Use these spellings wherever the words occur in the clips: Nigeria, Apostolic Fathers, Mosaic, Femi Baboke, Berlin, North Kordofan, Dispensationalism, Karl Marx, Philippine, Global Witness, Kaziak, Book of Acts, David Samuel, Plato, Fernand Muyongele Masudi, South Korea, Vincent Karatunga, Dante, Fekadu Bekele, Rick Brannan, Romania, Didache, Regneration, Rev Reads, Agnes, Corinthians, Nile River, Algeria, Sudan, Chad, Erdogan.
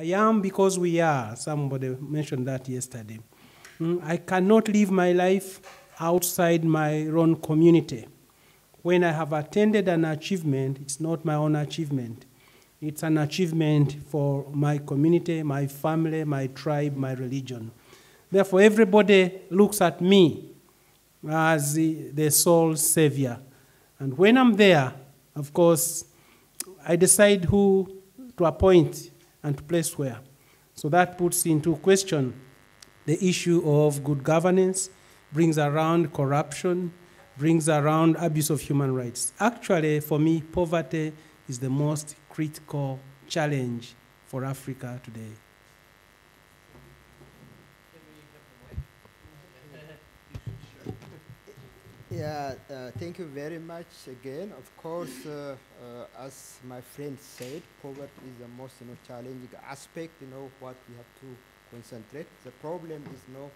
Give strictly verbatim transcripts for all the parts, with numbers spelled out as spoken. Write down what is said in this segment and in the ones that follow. I am because we are. Somebody mentioned that yesterday. Mm, I cannot live my life outside my own community. When I have attended an achievement, it's not my own achievement. It's an achievement for my community, my family, my tribe, my religion. Therefore, everybody looks at me as the, the sole savior. And when I'm there, of course, I decide who to appoint and to place where. So that puts into question the issue of good governance, brings around corruption, brings around abuse of human rights. Actually, for me, poverty is the most critical challenge for Africa today. Yeah, uh, thank you very much again. Of course, uh, uh, as my friend said, poverty is the most you know, challenging aspect, you know, what we have to concentrate. The problem is you know,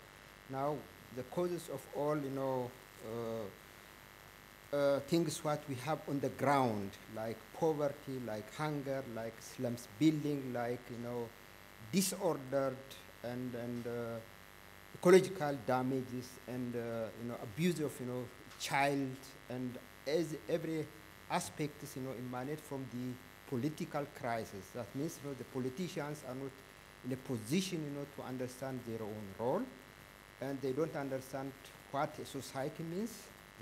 now the causes of all, you know, uh, Uh, things what we have on the ground, like poverty, like hunger, like slums building, like you know, disordered and and uh, ecological damages, and uh, you know, abuse of you know, child, and as every aspect is you know, emanate from the political crisis. That means you know, the politicians are not in a position you know, to understand their own role, and they don't understand what a society means,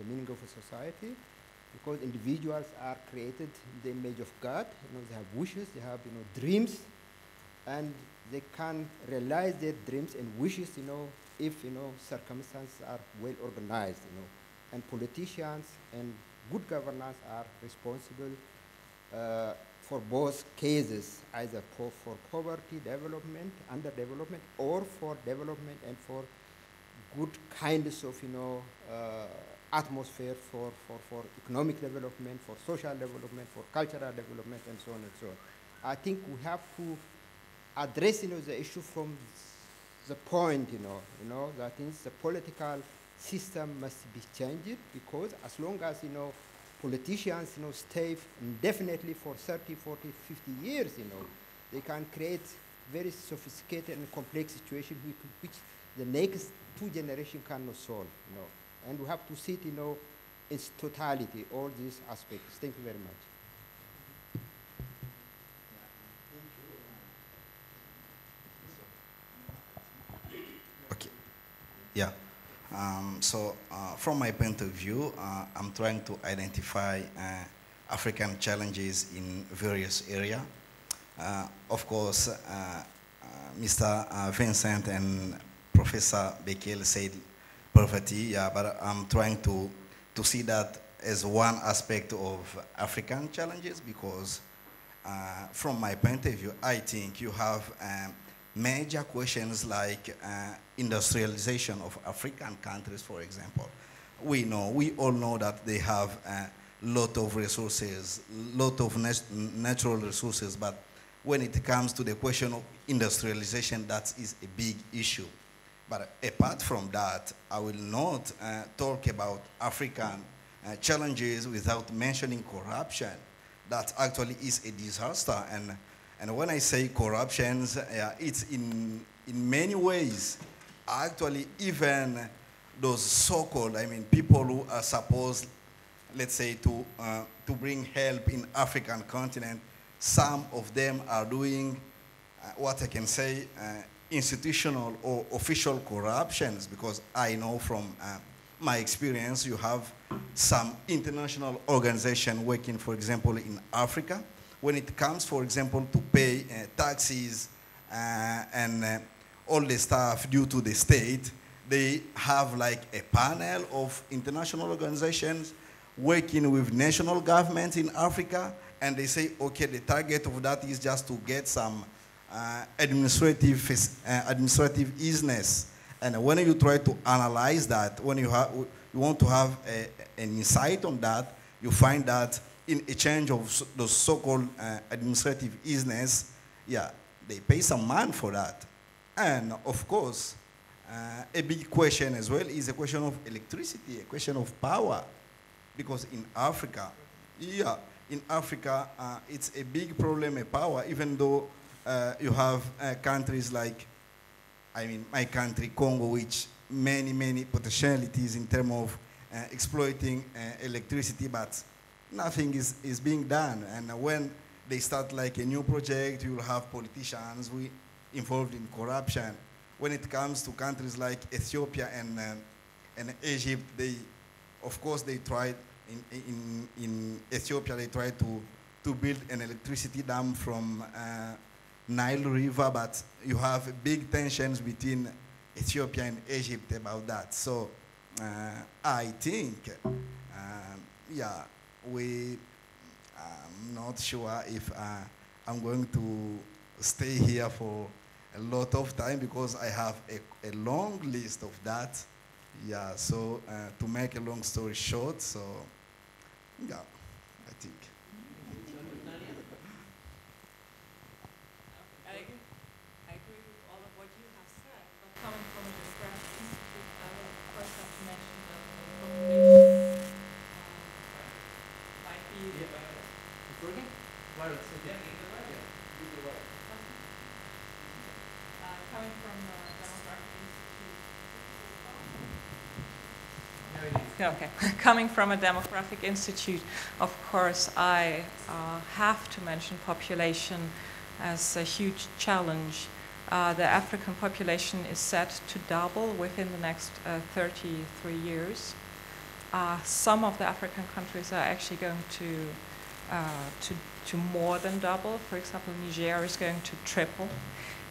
the meaning of a society, because individuals are created in the image of God. You know, they have wishes, they have you know, dreams, and they can realize their dreams and wishes, you know, if you know, circumstances are well organized, you know. And politicians and good governance are responsible uh, for both cases, either for, for poverty, development, underdevelopment, or for development and for good kinds of, you know, uh, atmosphere for, for, for economic development, for social development, for cultural development, and so on and so on. I think we have to address, you know, the issue from the point, you know, you know, that is the political system must be changed, because as long as, you know, politicians, you know, stay indefinitely for thirty, forty, fifty years, you know, they can create very sophisticated and complex situations which the next two generations cannot solve, you know. And we have to see, you know, its totality, all these aspects. Thank you very much. Okay. Yeah. Um, so, uh, from my point of view, uh, I'm trying to identify uh, African challenges in various areas. Uh, of course, uh, uh, Mister Uh, Vincent and Professor Bekele said poverty, yeah, but I'm trying to, to see that as one aspect of African challenges, because uh, from my point of view, I think you have um, major questions like uh, industrialization of African countries, for example. We know, we all know that they have a lot of resources, lot of nat natural resources, but when it comes to the question of industrialization, that is a big issue. But apart from that, I will not uh, talk about African uh, challenges without mentioning corruption. That actually is a disaster. And, and when I say corruption, uh, it's in, in many ways. Actually, even those so-called, I mean, people who are supposed, let's say, to, uh, to bring help in African continent, some of them are doing uh, what I can say, uh, institutional or official corruptions, because I know from uh, my experience you have some international organization working, for example, in Africa. When it comes, for example, to pay uh, taxes uh, and uh, all the stuff due to the state, they have like a panel of international organizations working with national governments in Africa, and they say, okay, the target of that is just to get some Uh, administrative uh, administrative easiness. And when you try to analyze that, when you, you want to have a, an insight on that, you find that in exchange of the so-called uh, administrative easiness, yeah, they pay some money for that. And of course, uh, a big question as well is a question of electricity, a question of power, because in Africa, yeah, in Africa, uh, it's a big problem of power, even though uh, you have uh, countries like, I mean, my country, Congo, which many, many potentialities in terms of uh, exploiting uh, electricity, but nothing is, is being done. And when they start like a new project, you will have politicians we involved in corruption. When it comes to countries like Ethiopia and, uh, and Egypt, they, of course, they tried, in, in, in Ethiopia, they tried to, to build an electricity dam from uh, Nile River, but you have big tensions between Ethiopia and Egypt about that. So uh, I think, uh, yeah, we, I'm not sure if uh, I'm going to stay here for a lot of time because I have a, a long list of that. Yeah, so uh, to make a long story short, so yeah, I think. Okay, coming from a demographic institute, of course, I uh, have to mention population as a huge challenge. Uh, the African population is set to double within the next uh, thirty-three years. Uh, some of the African countries are actually going to, uh, to, to more than double. For example, Niger is going to triple.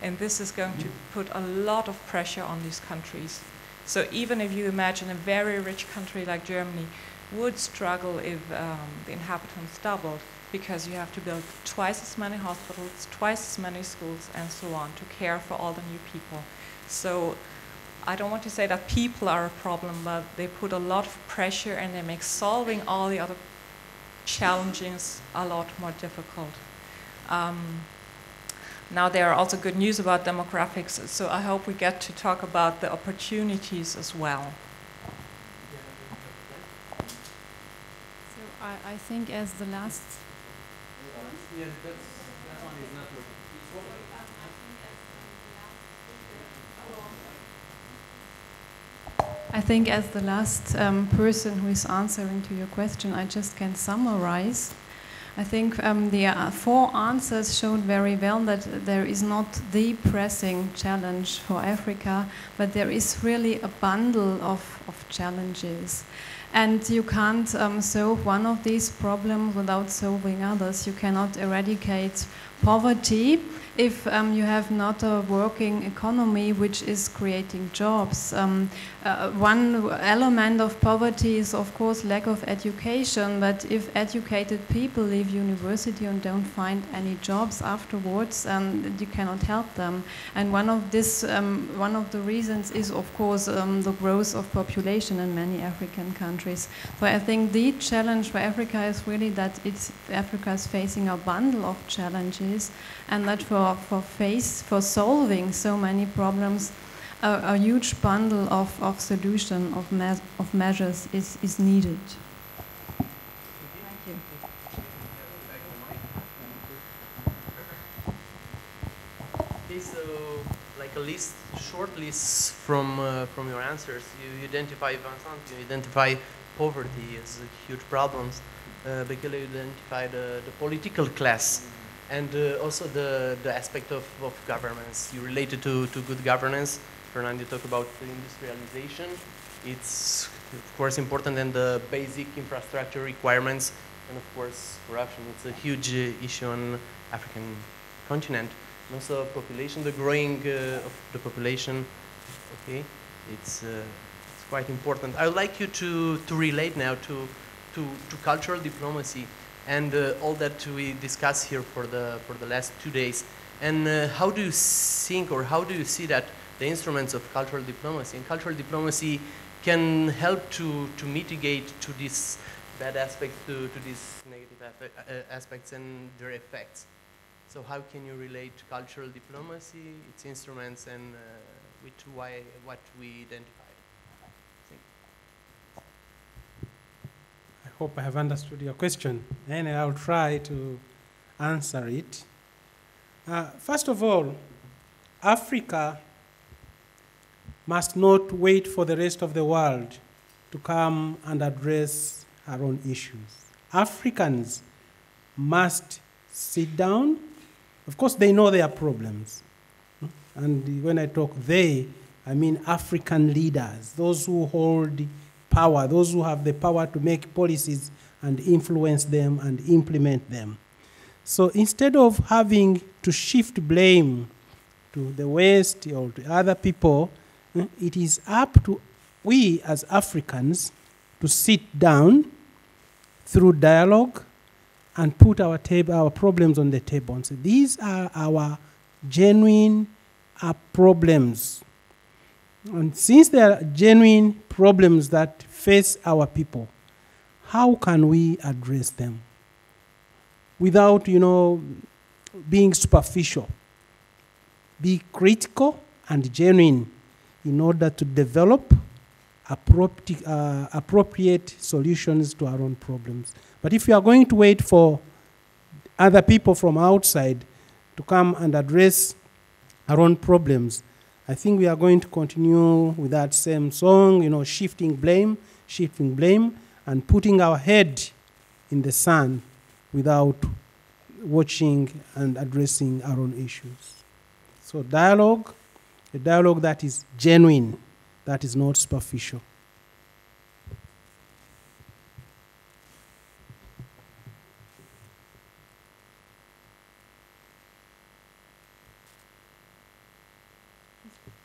And this is going to put a lot of pressure on these countries. So even if you imagine a very rich country like Germany would struggle if um, the inhabitants doubled, because you have to build twice as many hospitals, twice as many schools, and so on, to care for all the new people. So I don't want to say that people are a problem, but they put a lot of pressure and they make solving all the other challenges a lot more difficult. Um, Now there are also good news about demographics, so I hope we get to talk about the opportunities as well. So I, I think as the last... Yes, that's, that one is not working. I think as the last um, person who is answering to your question, I just can summarize. I think um, the uh, four answers showed very well that there is not the pressing challenge for Africa, but there is really a bundle of, of challenges. And you can't um, solve one of these problems without solving others. You cannot eradicate poverty if um, you have not a working economy which is creating jobs. Um, uh, one element of poverty is, of course, lack of education, but if educated people leave university and don't find any jobs afterwards, um, you cannot help them. And one of, this, um, one of the reasons is, of course, um, the growth of population in many African countries. So I think the challenge for Africa is really that it's, Africa is facing a bundle of challenges, and that for For face for solving so many problems, uh, a huge bundle of, of solution of me of measures is, is needed. Thank you. Okay, so like a list, short list from uh, from your answers. You identify Vincent, you identify poverty as a huge problems. Uh, Bekele, you identify the, the political class. And uh, also the, the aspect of, of governance. You related to, to good governance. Fernand, you talk about industrialization. It's, of course, important, and the basic infrastructure requirements. And, of course, corruption. It's a huge uh, issue on African continent. And also population, the growing uh, of the population. Okay, it's, uh, it's quite important. I would like you to, to relate now to, to, to cultural diplomacy and uh, all that we discuss here for the for the last two days. And uh, how do you think, or how do you see that the instruments of cultural diplomacy and cultural diplomacy can help to to mitigate to these bad aspects, to to these negative aspects and their effects? So how can you relate cultural diplomacy, its instruments, and uh, with why what we identify? I hope I have understood your question, and I'll try to answer it. Uh, first of all, Africa must not wait for the rest of the world to come and address our own issues. Africans must sit down. Of course, they know their problems. And when I talk they, I mean African leaders, those who hold power, those who have the power to make policies and influence them and implement them. So instead of having to shift blame to the West or to other people, it is up to we as Africans to sit down through dialogue and put our, our problems on the table and say, these are our genuine uh, problems. And since there are genuine problems that face our people, how can we address them without, you know, being superficial? Be critical and genuine in order to develop appropriate, uh, appropriate solutions to our own problems. But if you are going to wait for other people from outside to come and address our own problems, I think we are going to continue with that same song, you know, shifting blame, shifting blame, and putting our head in the sand without watching and addressing our own issues. So dialogue, a dialogue that is genuine, that is not superficial.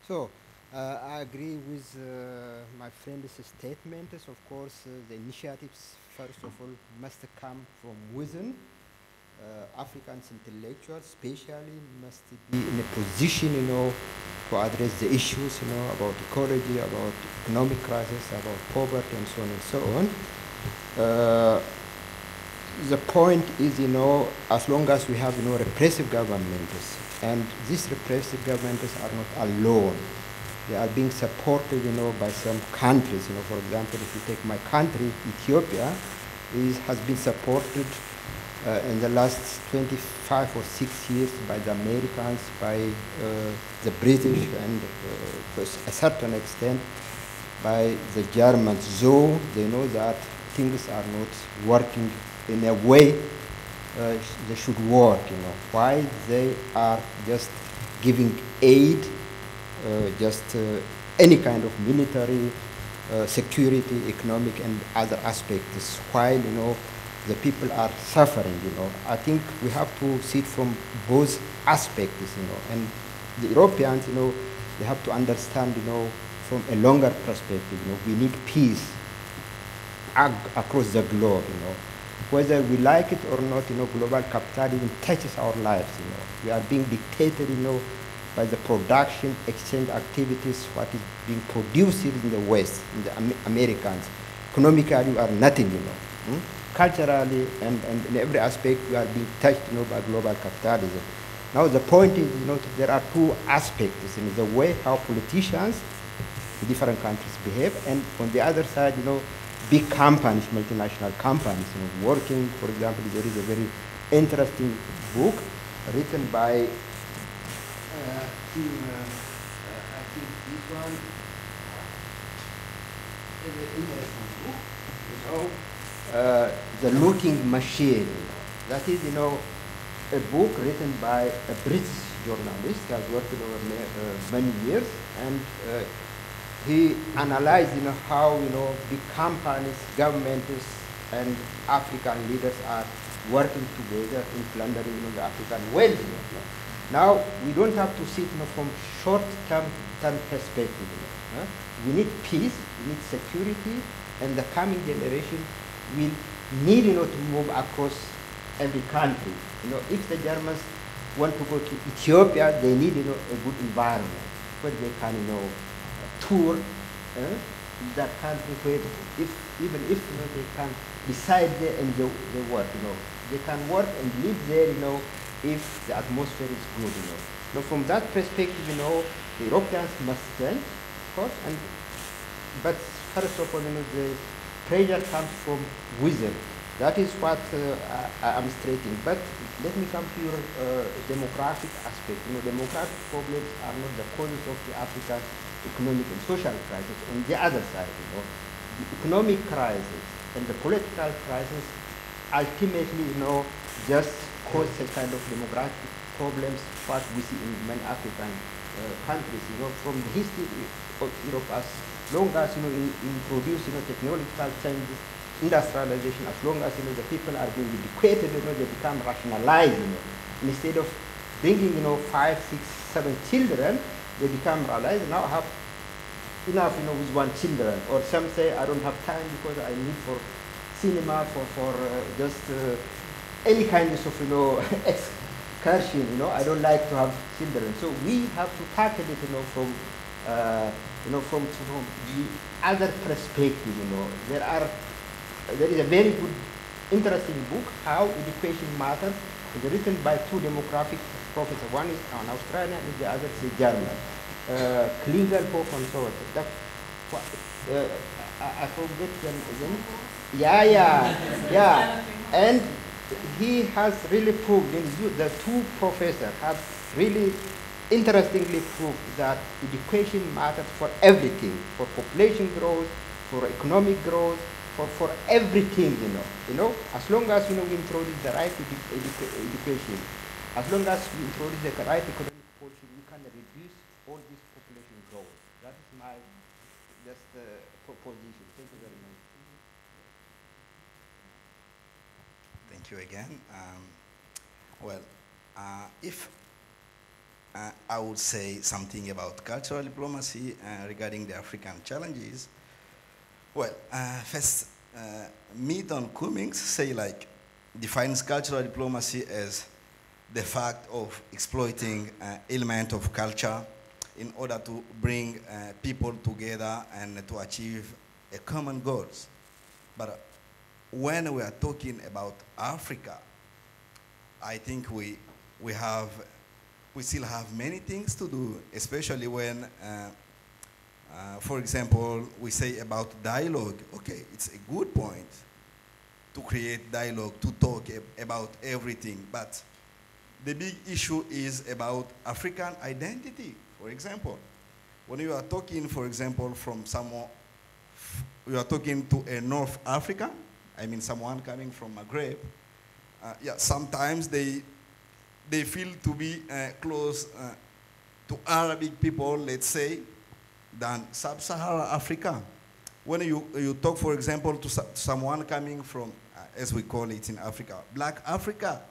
So, uh, I agree with uh, my friend's statement. Of course, uh, the initiatives, first of all, must come from within. Uh, African intellectuals, especially, must be in a position, you know, to address the issues, you know, about ecology, about economic crisis, about poverty, and so on and so on. Uh, the point is, you know, as long as we have, you know, repressive governments, and these repressive governments are not alone. They are being supported, you know, by some countries. You know, for example, if you take my country, Ethiopia, is, has been supported uh, in the last twenty-five or six years by the Americans, by uh, the British, and uh, to a certain extent by the Germans. So they know that things are not working in a way Uh, they should work, you know. Why they are just giving aid, uh, just uh, any kind of military, uh, security, economic, and other aspects. While, you know, the people are suffering, you know. I think we have to see it from both aspects, you know. And the Europeans, you know, they have to understand, you know, from a longer perspective, you know, we need peace ag across the globe, you know. Whether we like it or not, you know, global capitalism touches our lives, you know. We are being dictated, you know, by the production, exchange activities, what is being produced in the West, in the Am Americans. Economically, we are nothing, you know. Hmm? Culturally, and, and in every aspect, we are being touched, you know, by global capitalism. Now, the point is, you know, there are two aspects, you know, the way how politicians in different countries behave, and on the other side, you know, big companies, multinational companies, you know, working. For example, there is a very interesting book written by, uh, I think, uh, I think this one is an interesting book, you know, uh, The Looking Machine. That is, you know, a book written by a British journalist who has worked over uh, many years, and uh, he analyzed, you know, how, you know, big companies, governments, and African leaders are working together in plundering, you know, the African wealth. Now, we don't have to see it, you know, from short-term term perspective. You know, huh? We need peace, we need security, and the coming generation will need, you know, to move across every country. You know, if the Germans want to go to Ethiopia, they need, you know, a good environment where they can, you know, tour uh, that country where, if, even if, you know, they can decide there and they, they work, you know. They can work and live there, you know, if the atmosphere is good, you know. Now, from that perspective, you know, the Europeans must stand, of course, and, but first of all, you know, the pressure comes from within. That is what uh, I am stating. But let me come to your uh, demographic aspect. You know, demographic problems are not the causes of the Africa's economic and social crisis. On the other side, you know, the economic crisis and the political crisis ultimately, you know, just cause a kind of demographic problems what we see in many African uh, countries. You know, from the history of Europe, as long as you know, in, in producing you know, technological changes, industrialization, as long as you know the people are being educated, you know, they become rationalized. You know. Instead of bringing you know five, six, seven children, they become realized. Now I have enough, you know, with one children. Or some say I don't have time because I need for cinema, for for uh, just uh, any kind of you know excursion. You know, I don't like to have children. So we have to tackle it, you know, from uh, you know from from the other perspective. You know, there are. There is a very good, interesting book, How Education Matters, written by two demographic professors. One is an Australian and the other is a German. Uh, Klingelhoff and so on. That, uh, I, I forget them again. Yeah, yeah, yeah. And he has really proved, the two professors have really interestingly proved that education matters for everything, for population growth, for economic growth, For, for everything, you know, you know, as long as, you know, we introduce the right edu edu education, as long as we introduce the right economic policy, we can reduce all this population growth. That is my just uh, proposition. Thank you very much. Thank you again. Um, well, uh, if uh, I would say something about cultural diplomacy uh, regarding the African challenges, well, uh, first, uh, Milton Cummings say like defines cultural diplomacy as the fact of exploiting uh, element of culture in order to bring uh, people together and to achieve a common goals. But when we are talking about Africa, I think we we have we still have many things to do, especially when. Uh, Uh, for example, we say about dialogue. Okay, it's a good point to create dialogue, to talk ab about everything. But the big issue is about African identity, for example. When you are talking, for example, from someone, you are talking to a North African, I mean someone coming from Maghreb, uh, yeah, sometimes they, they feel to be uh, close uh, to Arabic people, let's say, than sub-Saharan Africa. When you, you talk, for example, to someone coming from, uh, as we call it in Africa, Black Africa,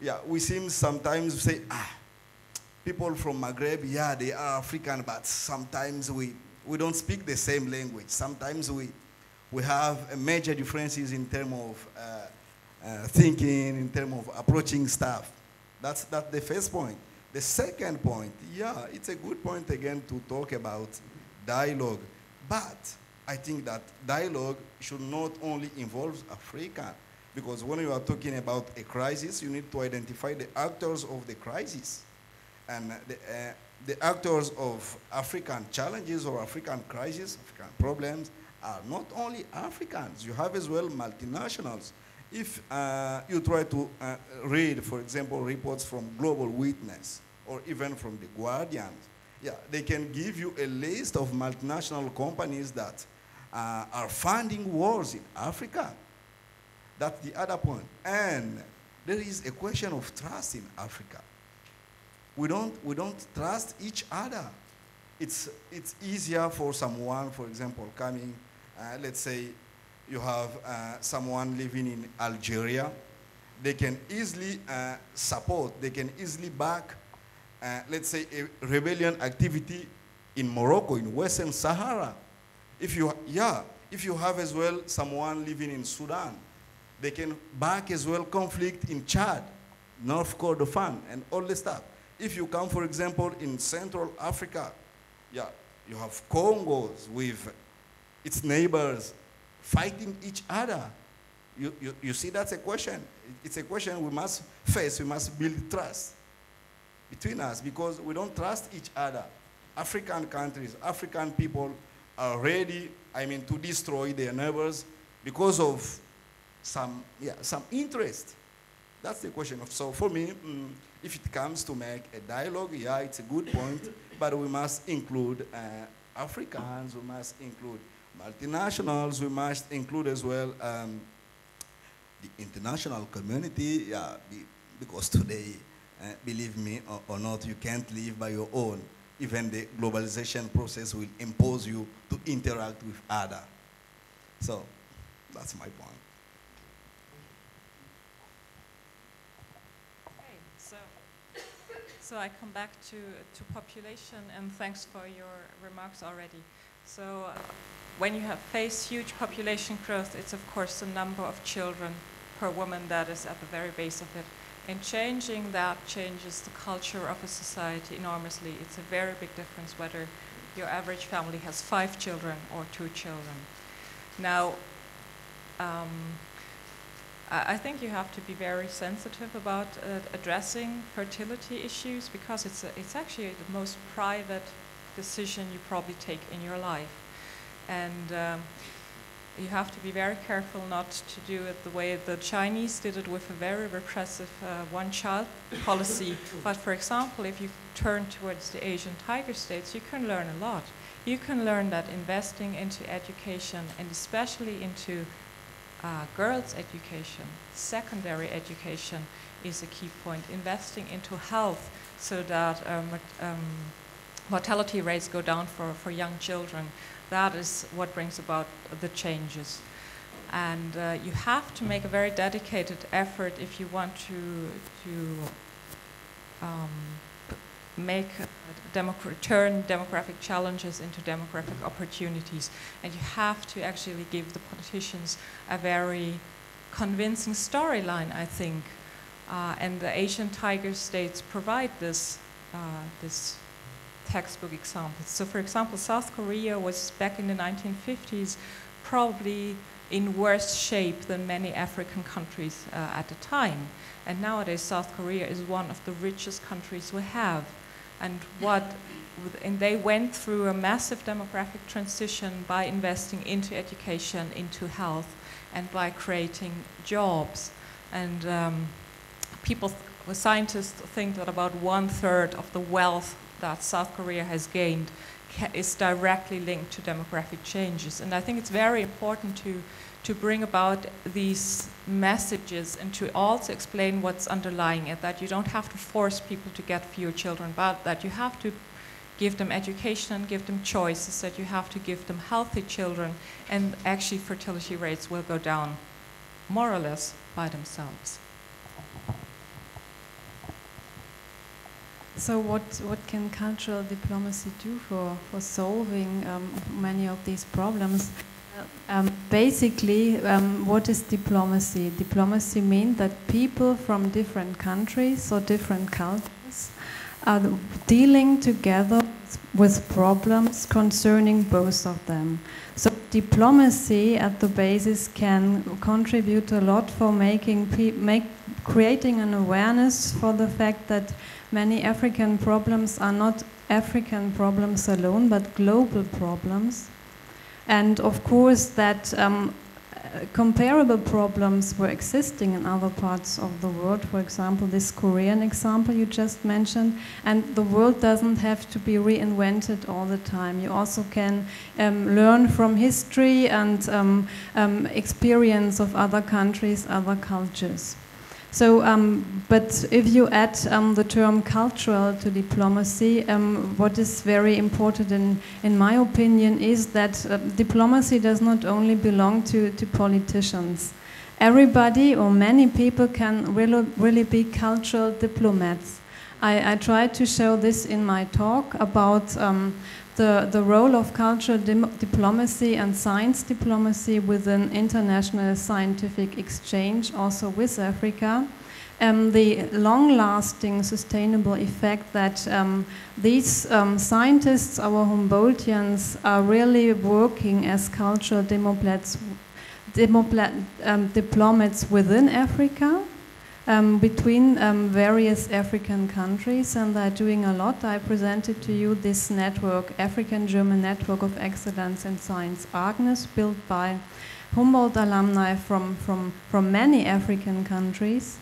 yeah, we seem sometimes to say, ah, people from Maghreb, yeah, they are African, but sometimes we, we don't speak the same language. Sometimes we, we have major differences in terms of uh, uh, thinking, in terms of approaching stuff. That's, that's the first point. The second point, yeah, it's a good point again to talk about dialogue, but I think that dialogue should not only involve Africa, because when you are talking about a crisis, you need to identify the actors of the crisis, and the, uh, the actors of African challenges or African crises, African problems are not only Africans. You have as well multinationals. If uh, you try to uh, read, for example, reports from Global Witness or even from The Guardian, yeah, they can give you a list of multinational companies that uh, are funding wars in Africa. That's the other point. And there is a question of trust in Africa. We don't, we don't trust each other. It's, it's easier for someone, for example, coming, uh, let's say you have uh, someone living in Algeria. They can easily uh, support, they can easily back Uh, let's say, a rebellion activity in Morocco, in Western Sahara. If you, yeah, if you have as well someone living in Sudan, they can back as well conflict in Chad, North Kordofan, and all this stuff. If you come, for example, in Central Africa, yeah, you have Congo with its neighbors fighting each other. You, you, you see, that's a question. It's a question we must face, we must build trust between us, because we don't trust each other. African countries, African people are ready, I mean, to destroy their neighbors because of some, yeah, some interest. That's the question. Of, so for me, mm, if it comes to make a dialogue, yeah, it's a good point, but we must include uh, Africans, we must include multinationals, we must include as well um, the international community, yeah, be, because today, uh, believe me or, or not, you can't live by your own. Even the globalization process will impose you to interact with others. So that's my point. So I come back to, to population, and thanks for your remarks already. So uh, when you have face huge population growth, it's of course the number of children per woman that is at the very base of it. And changing that changes the culture of a society enormously. It's a very big difference whether your average family has five children or two children. Now, um, I think you have to be very sensitive about uh, addressing fertility issues, because it's, a, it's actually the most private decision you probably take in your life. And um, you have to be very careful not to do it the way the Chinese did it with a very repressive uh, one-child policy. But for example, if you turn towards the Asian tiger states, you can learn a lot. You can learn that investing into education, and especially into Uh, girls' education, secondary education is a key point. Investing into health so that um, um, mortality rates go down for, for young children. That is what brings about the changes. And uh, you have to make a very dedicated effort if you want to, to um, make demogra- turn demographic challenges into demographic opportunities. And you have to actually give the politicians a very convincing storyline, I think. Uh, and the Asian tiger states provide this, uh, this textbook example. So for example, South Korea was back in the nineteen fifties probably in worse shape than many African countries uh, at the time. And nowadays South Korea is one of the richest countries we have. And what, and they went through a massive demographic transition by investing into education, into health, and by creating jobs. And um, people, th scientists think that about one third of the wealth that South Korea has gained ca is directly linked to demographic changes. And I think it's very important to, to bring about these messages and to also explain what's underlying it, that you don't have to force people to get fewer children, but that you have to give them education, give them choices, that you have to give them healthy children, and actually fertility rates will go down more or less by themselves. So what, what can cultural diplomacy do for, for solving um, many of these problems? Um, basically, um, what is diplomacy? Diplomacy means that people from different countries or different cultures are dealing together with problems concerning both of them. So diplomacy at the basis can contribute a lot for making pe make, creating an awareness for the fact that many African problems are not African problems alone, but global problems. And of course that um, comparable problems were existing in other parts of the world, for example this Korean example you just mentioned, and the world doesn't have to be reinvented all the time. You also can um, learn from history and um, um, experience of other countries, other cultures. So, um, but if you add um, the term cultural to diplomacy, um, what is very important in, in my opinion is that uh, diplomacy does not only belong to, to politicians. Everybody or many people can really, really be cultural diplomats. I, I tried to show this in my talk about um, the, the role of cultural diplomacy and science diplomacy within international scientific exchange, also with Africa, and the long-lasting sustainable effect that um, these um, scientists, our Humboldtians, are really working as cultural diplomats, um, diplomats within Africa, Um, between um, various African countries, and they're doing a lot. I presented to you this network, African German Network of Excellence in Science, Agnes, built by Humboldt alumni from, from, from many African countries.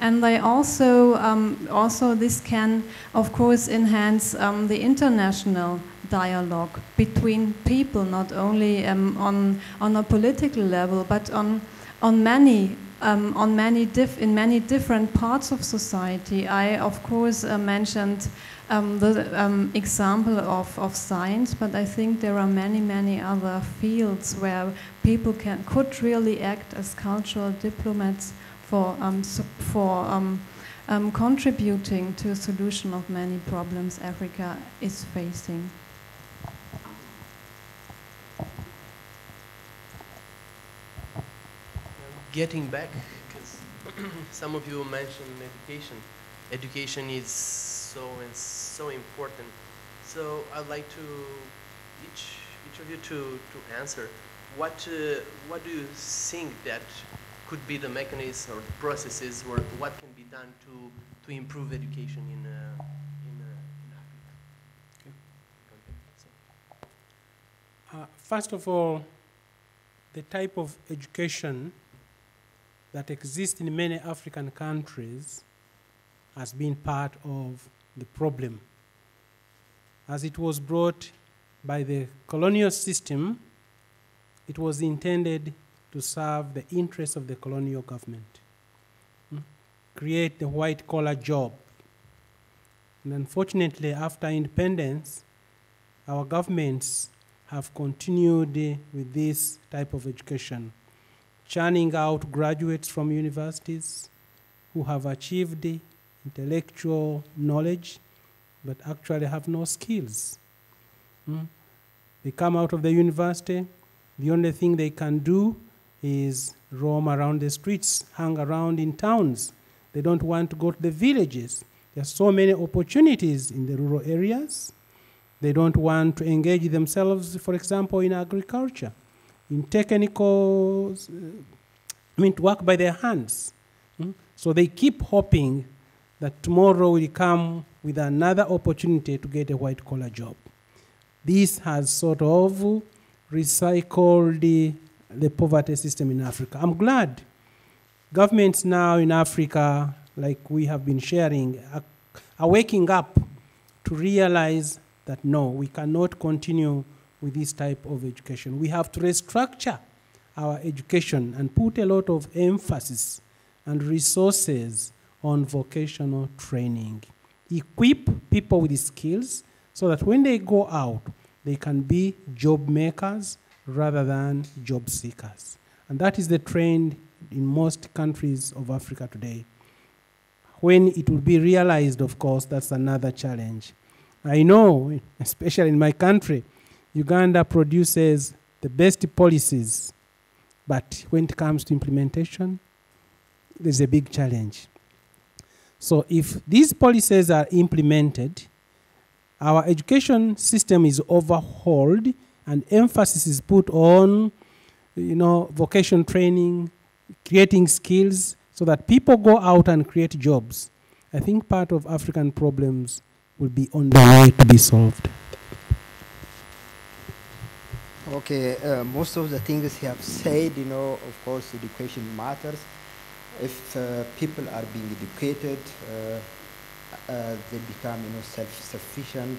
And they also, um, also this can, of course, enhance um, the international dialogue between people, not only um, on, on a political level, but on, on many, um, on many diff in many different parts of society. I, of course, uh, mentioned um, the um, example of, of science, but I think there are many, many other fields where people can, could really act as cultural diplomats for, um, for um, um, contributing to a solution of many problems Africa is facing. Getting back, because some of you mentioned education. Education is so and so important. So I'd like to each each of you to to answer. What uh, what do you think that could be the mechanisms or the processes, or what can be done to, to improve education in, uh, in, uh, in Africa? Okay. Uh, first of all, the type of education that exists in many African countries has been part of the problem, as it was brought by the colonial system. It was intended to serve the interests of the colonial government, hmm? create the white-collar job. And unfortunately, after independence, our governments have continued uh, with this type of education, churning out graduates from universities who have achieved uh, intellectual knowledge, but actually have no skills. Hmm? They come out of the university, the only thing they can do is roam around the streets, hang around in towns. They don't want to go to the villages. There are so many opportunities in the rural areas. They don't want to engage themselves, for example, in agriculture, in technical, I mean, to work by their hands. Mm-hmm. So they keep hoping that tomorrow will come with another opportunity to get a white-collar job. This has sort of recycled the the poverty system in Africa. I'm glad governments now in Africa, like we have been sharing, are, are waking up to realize that no, we cannot continue with this type of education. We have to restructure our education and put a lot of emphasis and resources on vocational training. Equip people with the skills so that when they go out, they can be job makers rather than job seekers. And that is the trend in most countries of Africa today. When it will be realized, of course, that's another challenge. I know, especially in my country, Uganda produces the best policies, but when it comes to implementation, there's a big challenge. So if these policies are implemented, our education system is overhauled, and emphasis is put on, you know, vocation training, creating skills, so that people go out and create jobs. I think part of African problems will be on the way to be solved. Okay, uh, most of the things you have said, you know, of course, education matters. If uh, people are being educated, uh, uh, they become, you know, self-sufficient,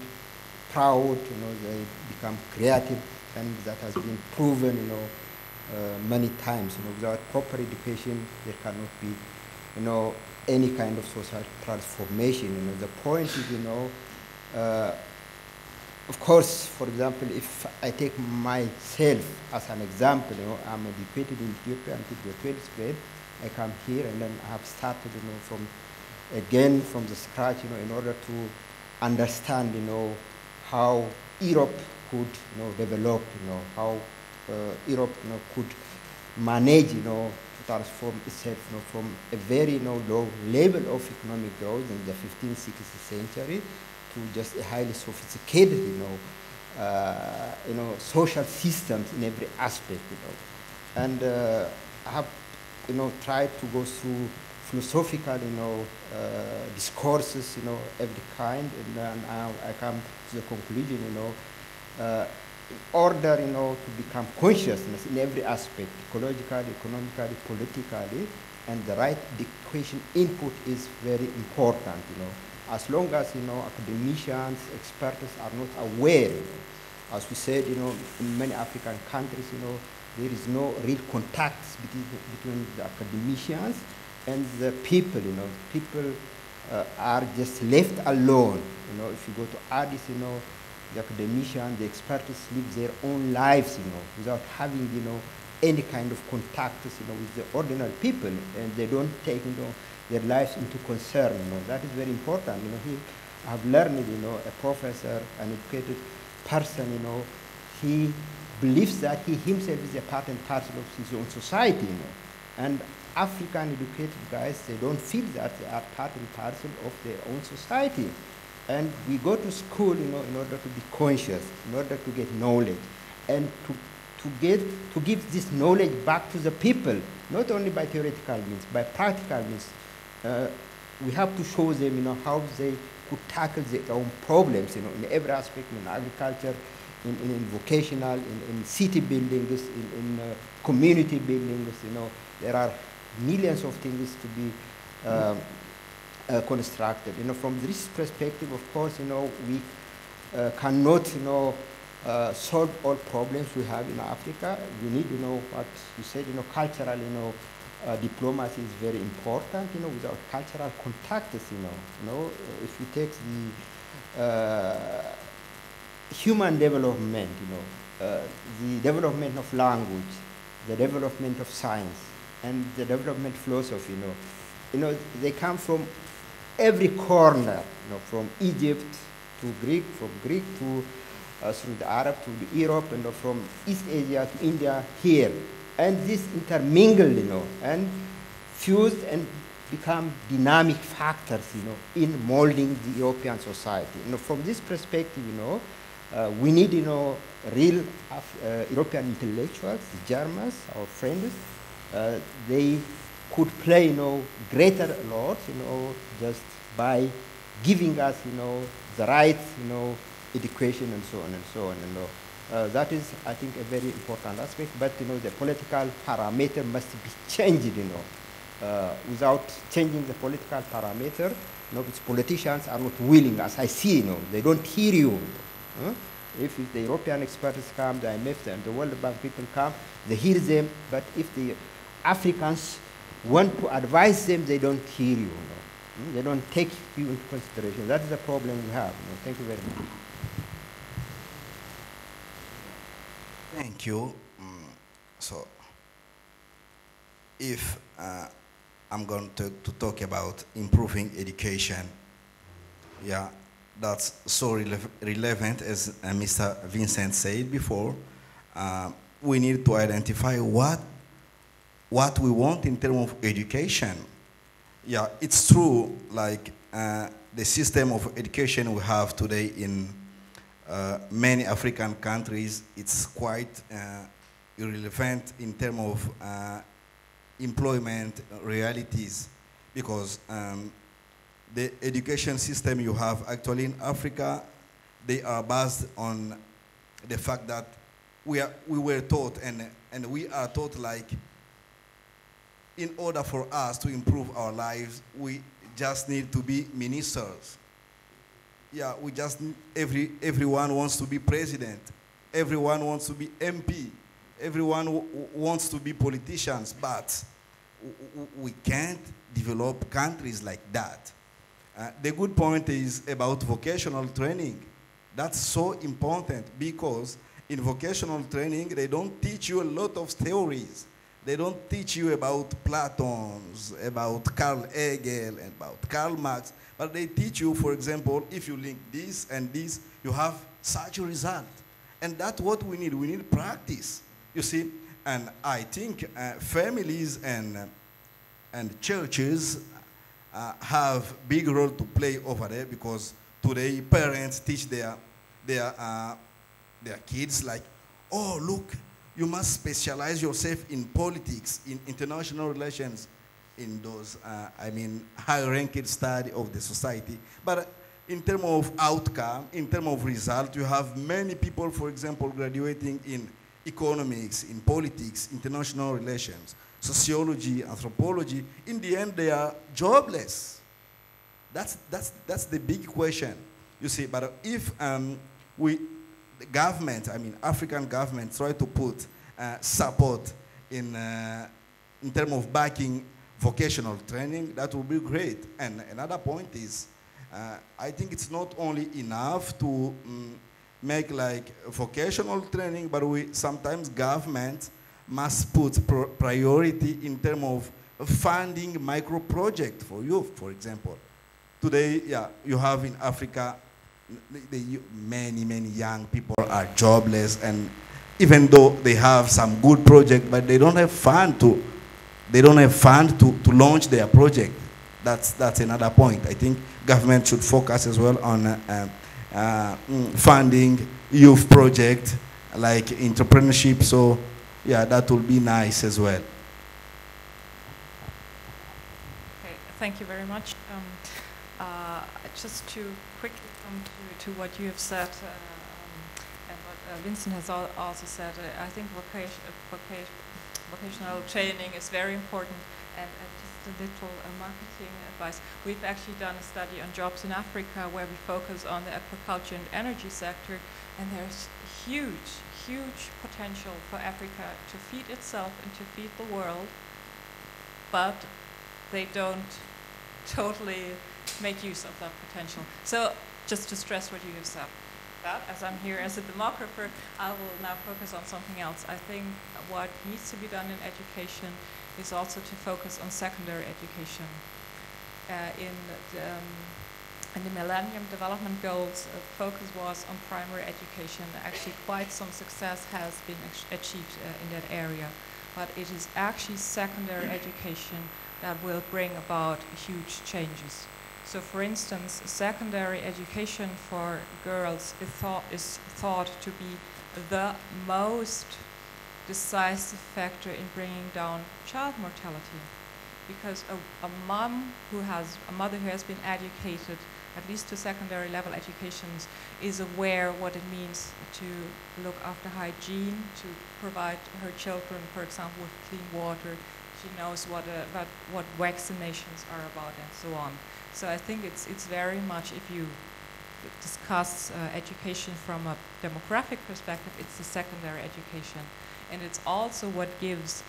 proud, you know, they become creative, and that has been proven, you know, uh, many times. You know, without proper education, there cannot be, you know, any kind of social transformation. You know, the point is, you know, uh, of course, for example, if I take myself as an example, you know, I'm educated in Ethiopia until the twelfth grade. I come here, and then I have started, you know, from again from the scratch, you know, in order to understand, you know, how Europe could, you know, develop, you know, how uh, Europe, you know, could manage, you know, to transform itself, you know, from a very, you know, low level of economic growth in the fifteenth, sixteenth century to just a highly sophisticated, you know, uh, you know, social systems in every aspect, you know. And uh, I have, you know, tried to go through philosophical, you know, uh, discourses, you know, every kind, and then I, I come to the conclusion, you know, uh, in order, you know, to become consciousness in every aspect, ecologically, economically, politically, and the right education input is very important, you know. As long as, you know, academicians, experts are not aware, you know, as we said, you know, in many African countries, you know, there is no real contacts between, between the academicians and the people, you know. People uh, are just left alone, you know. If you go to Addis, you know, the academicians, the experts live their own lives, you know, without having, you know, any kind of contacts, you know, with the ordinary people, and they don't take, you know, their lives into concern, you know. That is very important, you know. He, I've learned, you know, a professor, an educated person, you know, he believes that he himself is a part and parcel of his own society, you know. And African educated guys, they don't feel that they are part and parcel of their own society. And we go to school, you know, in order to be conscious, in order to get knowledge, and to to get to give this knowledge back to the people, not only by theoretical means, by practical means. Uh, we have to show them, you know, how they could tackle their own problems, you know, in every aspect, in agriculture, in, in, in vocational, in, in city buildings, in, in uh, community buildings, you know. There are millions of things to be uh, uh, constructed. You know, from this perspective, of course, you know, we uh, cannot, you know, Uh, solve all problems we have in Africa. We need, you know, what you said, you know, cultural, you know, uh, diplomacy is very important, you know, without cultural contacts, you know, you know, if you take the uh, human development, you know, uh, the development of language, the development of science, and the development philosophy, you know, you know, they come from every corner, you know, from Egypt to Greek, from Greek to Uh, through the Arab to the Europe, and you know, from East Asia to India here, and this intermingled, you know, and fused and become dynamic factors, you know, in molding the European society. You know, from this perspective, you know, uh, we need, you know, real Af uh, European intellectuals, the Germans, our friends. Uh, they could play, you know, greater roles, you know, just by giving us, you know, the rights, you know, education and so on and so on. And you know, uh, that is, I think, a very important aspect. But you know, the political parameter must be changed. You know, uh, without changing the political parameter, you know, which politicians are not willing, as I see. You know, they don't hear you. Huh? If the European experts come, the I M F and the World Bank people come, they hear them. But if the Africans want to advise them, they don't hear you. You know? They don't take you into consideration. That is the problem we have. You know? Thank you very much. Thank you. Mm, so, if uh, I'm going to, to talk about improving education, yeah, that's so rele relevant, as uh, Mister Vincent said before. Uh, we need to identify what what we want in terms of education. Yeah, it's true. Like uh, the system of education we have today in Uh, many African countries, it's quite uh, irrelevant in terms of uh, employment realities, because um, the education system you have actually in Africa, they are based on the fact that we are we were taught and and we are taught like, in order for us to improve our lives, we just need to be ministers. Yeah, we just, every, everyone wants to be president. Everyone wants to be M P. Everyone w wants to be politicians, but w we can't develop countries like that. Uh, the good point is about vocational training. That's so important, because in vocational training, they don't teach you a lot of theories. They don't teach you about Plato's, about Karl Hegel, and about Karl Marx. But they teach you, for example, if you link this and this, you have such a result. And that's what we need. We need practice, you see. And I think uh, families and, and churches uh, have a big role to play over there, because today parents teach their, their, uh, their kids like, oh, look, you must specialize yourself in politics, in international relations, in those, uh, I mean, high-ranked study of the society. But in terms of outcome, in terms of result, you have many people, for example, graduating in economics, in politics, international relations, sociology, anthropology. In the end, they are jobless. That's, that's, that's the big question, you see. But if um, we, the government, I mean, African government, try to put uh, support in, uh, in terms of backing vocational training, that would be great. And another point is, uh, I think it's not only enough to um, make like vocational training, but we sometimes government must put pr priority in terms of funding micro project for youth, for example. Today, yeah, you have in Africa, the, many, many young people are jobless, and even though they have some good project, but they don't have fund to, they don't have fund to, to launch their project. That's, that's another point. I think government should focus as well on uh, uh, funding youth project, like entrepreneurship. So yeah, that will be nice as well. Okay, thank you very much. Um, uh, just to quickly come to, to what you have said, uh, um, and what uh, Vincent has al also said, uh, I think vocation, uh, vocation, vocational training is very important. And uh, just a little uh, marketing advice. We've actually done a study on jobs in Africa where we focus on the agriculture and energy sector, and there's huge, huge potential for Africa to feed itself and to feed the world, but they don't totally make use of that potential. So just to stress what you have said, that as I'm here as a demographer, I will now focus on something else. I think what needs to be done in education is also to focus on secondary education. Uh, in, the, um, in the Millennium Development Goals, uh, focus was on primary education. Actually, quite some success has been achieved uh, in that area. But it is actually secondary education that will bring about huge changes. So, for instance, secondary education for girls is thought, is thought to be the most decisive factor in bringing down child mortality, because a, a mom who has a mother who has been educated at least to secondary level educations is aware what it means to look after hygiene, to provide her children, for example, with clean water. She knows what uh, about what vaccinations are about and so on. So I think it's it's very much, if you discuss uh, education from a demographic perspective, it's the secondary education. And it's also what gives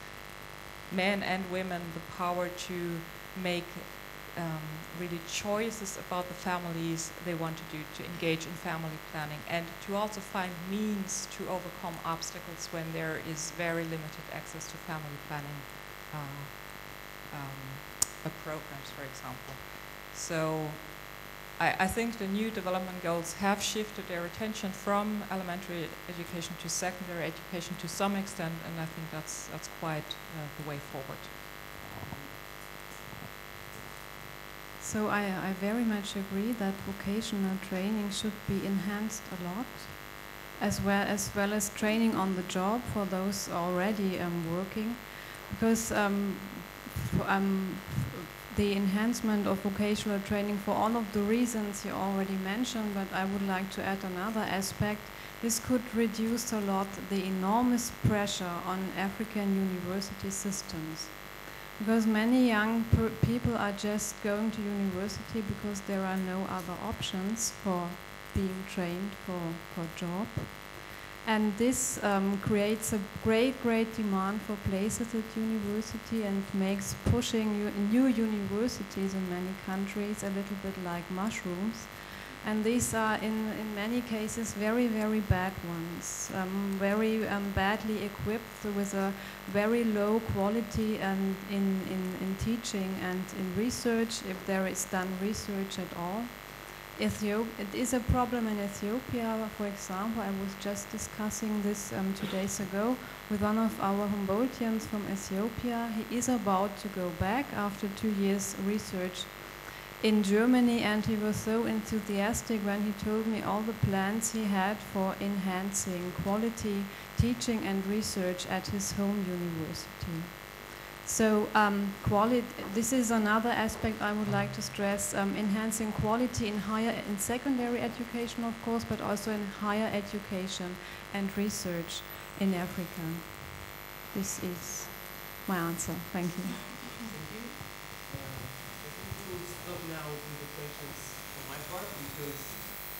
men and women the power to make um, really choices about the families they want to do, to engage in family planning, and to also find means to overcome obstacles when there is very limited access to family planning uh, um, programs, for example. So I, I think the new development goals have shifted their attention from elementary education to secondary education to some extent, and I think that's, that's quite uh, the way forward. So I, I very much agree that vocational training should be enhanced a lot, as well as, well as training on the job for those already um, working, because um, um, the enhancement of vocational training for all of the reasons you already mentioned, but I would like to add another aspect. This could reduce a lot the enormous pressure on African university systems, because many young people are just going to university because there are no other options for being trained for, for job. And this um, creates a great, great demand for places at university and makes pushing new universities in many countries a little bit like mushrooms. And these are, in, in many cases, very, very bad ones, um, very um, badly equipped with a very low quality and in, in, in teaching and in research, if there is done research at all. It is a problem in Ethiopia, for example. I was just discussing this um, two days ago with one of our Humboldtians from Ethiopia. He is about to go back after two years research in Germany, and he was so enthusiastic when he told me all the plans he had for enhancing quality teaching and research at his home university. So um, quali this is another aspect I would like to stress, um, enhancing quality in higher and secondary education, of course, but also in higher education and research in Africa. This is my answer. Thank you.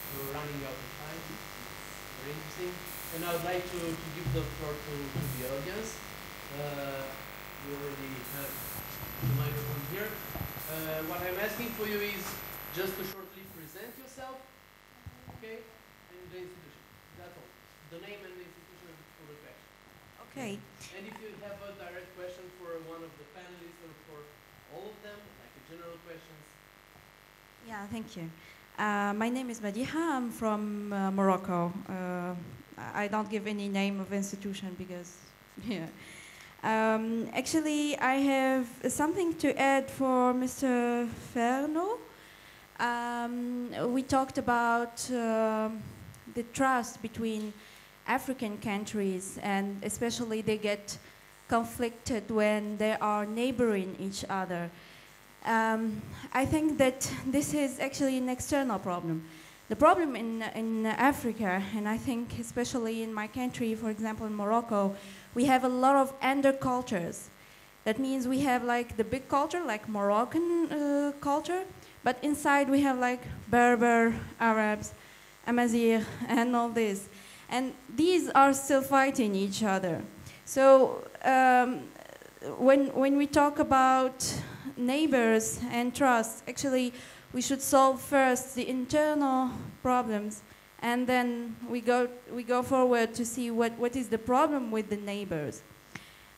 We're running out of time. It's very interesting. And I would like to, to give the floor to, to the audience. Uh, we already have the microphone here. Uh, what I'm asking for you is just to shortly present yourself, okay, and the institution. That's all. The name and the institution of the reflection. Okay. And if you have a direct question for one of the panelists or for all of them, like a general questions. Yeah, thank you. Uh, my name is Madiha. I'm from uh, Morocco. Uh, I don't give any name of institution because, yeah. Um, actually, I have something to add for Mister Ferno. Um, we talked about uh, the trust between African countries, and especially they get conflicted when they are neighboring each other. Um, I think that this is actually an external problem. The problem in, in Africa, and I think especially in my country, for example in Morocco, we have a lot of under-cultures. That means we have like the big culture, like Moroccan uh, culture, but inside we have like Berber, Arabs, Amazigh, and all this. And these are still fighting each other. So um, when, when we talk about neighbors and trust, actually we should solve first the internal problems, and then we go we go forward to see what what is the problem with the neighbors.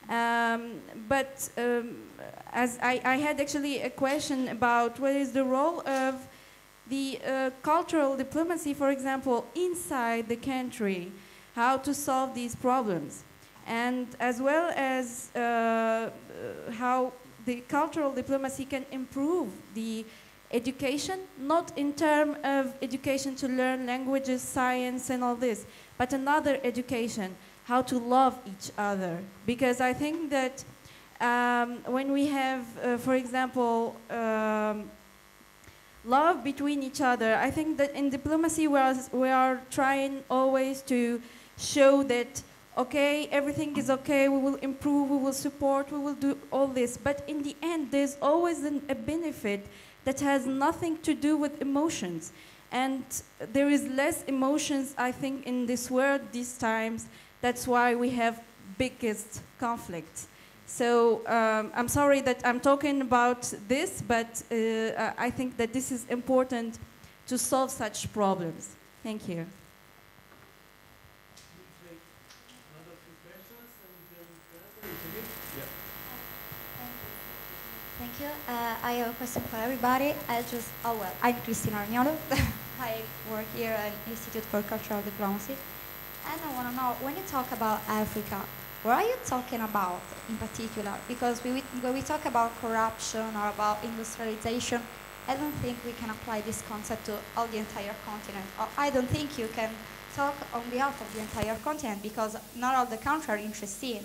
Um, but um, as I, I had actually a question about what is the role of the uh, cultural diplomacy, for example, inside the country, how to solve these problems, and as well as uh, how the cultural diplomacy can improve the education, not in terms of education to learn languages, science, and all this, but another education, how to love each other. Because I think that um, when we have, uh, for example, um, love between each other, I think that in diplomacy we are, we are trying always to show that okay, everything is okay, we will improve, we will support, we will do all this. But in the end, there's always an, a benefit that has nothing to do with emotions. And there is less emotions, I think, in this world these times. That's why we have biggest conflicts. So um, I'm sorry that I'm talking about this, but uh, I think that this is important to solve such problems. Thank you. Uh, I have a question for everybody. I just, oh well, I'm Cristina Argnolo. I work here at the Institute for Cultural Diplomacy. And I want to know, when you talk about Africa, what are you talking about in particular? Because we, when we talk about corruption or about industrialization, I don't think we can apply this concept to all the entire continent. Or I don't think you can talk on behalf of the entire continent because not all the countries are interested in.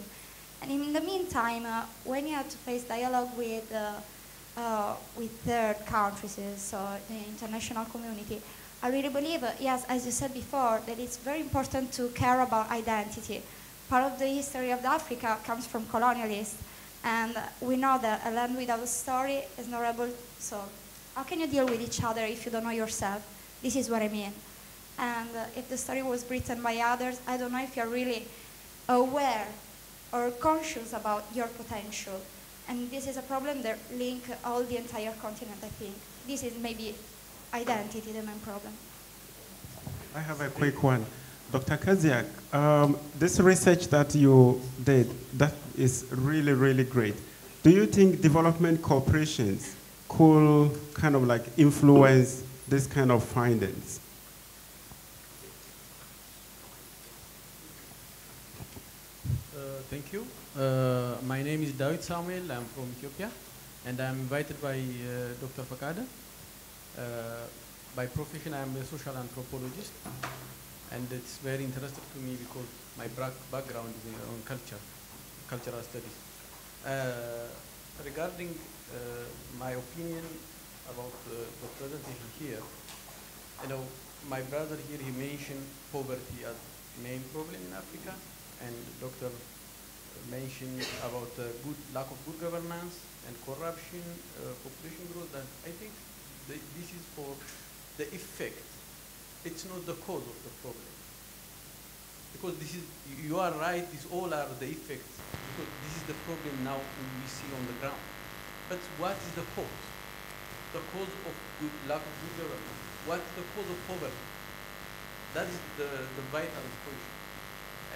And in the meantime, uh, when you have to face dialogue with uh, uh, with third countries, so the international community, I really believe, uh, yes, as you said before, that it's very important to care about identity. Part of the history of Africa comes from colonialists, and we know that a land without a story is not able. So, how can you deal with each other if you don't know yourself? This is what I mean. And uh, if the story was written by others, I don't know if you're really aware or conscious about your potential. And this is a problem that links all the entire continent, I think. This is maybe identity, the main problem. I have a quick one. Doctor Kaziak, um, this research that you did, that is really, really great. Do you think development corporations could kind of like influence this kind of findings? Thank you. Uh, my name is David Samuel. I'm from Ethiopia, and I'm invited by uh, Doctor Fekadu. Uh, by profession, I'm a social anthropologist, and it's very interesting to me because my background is on culture, cultural studies. Uh, regarding uh, my opinion about uh, the presentation here, you know, my brother here, he mentioned poverty as main problem in Africa, and Doctor mentioned about uh, good lack of good governance and corruption, uh, population growth, and I think th this is for the effect. It's not the cause of the problem. Because this is, you are right, these all are the effects, because this is the problem now we see on the ground. But what is the cause? The cause of good lack of good governance. What is the cause of poverty? That is the, the vital question.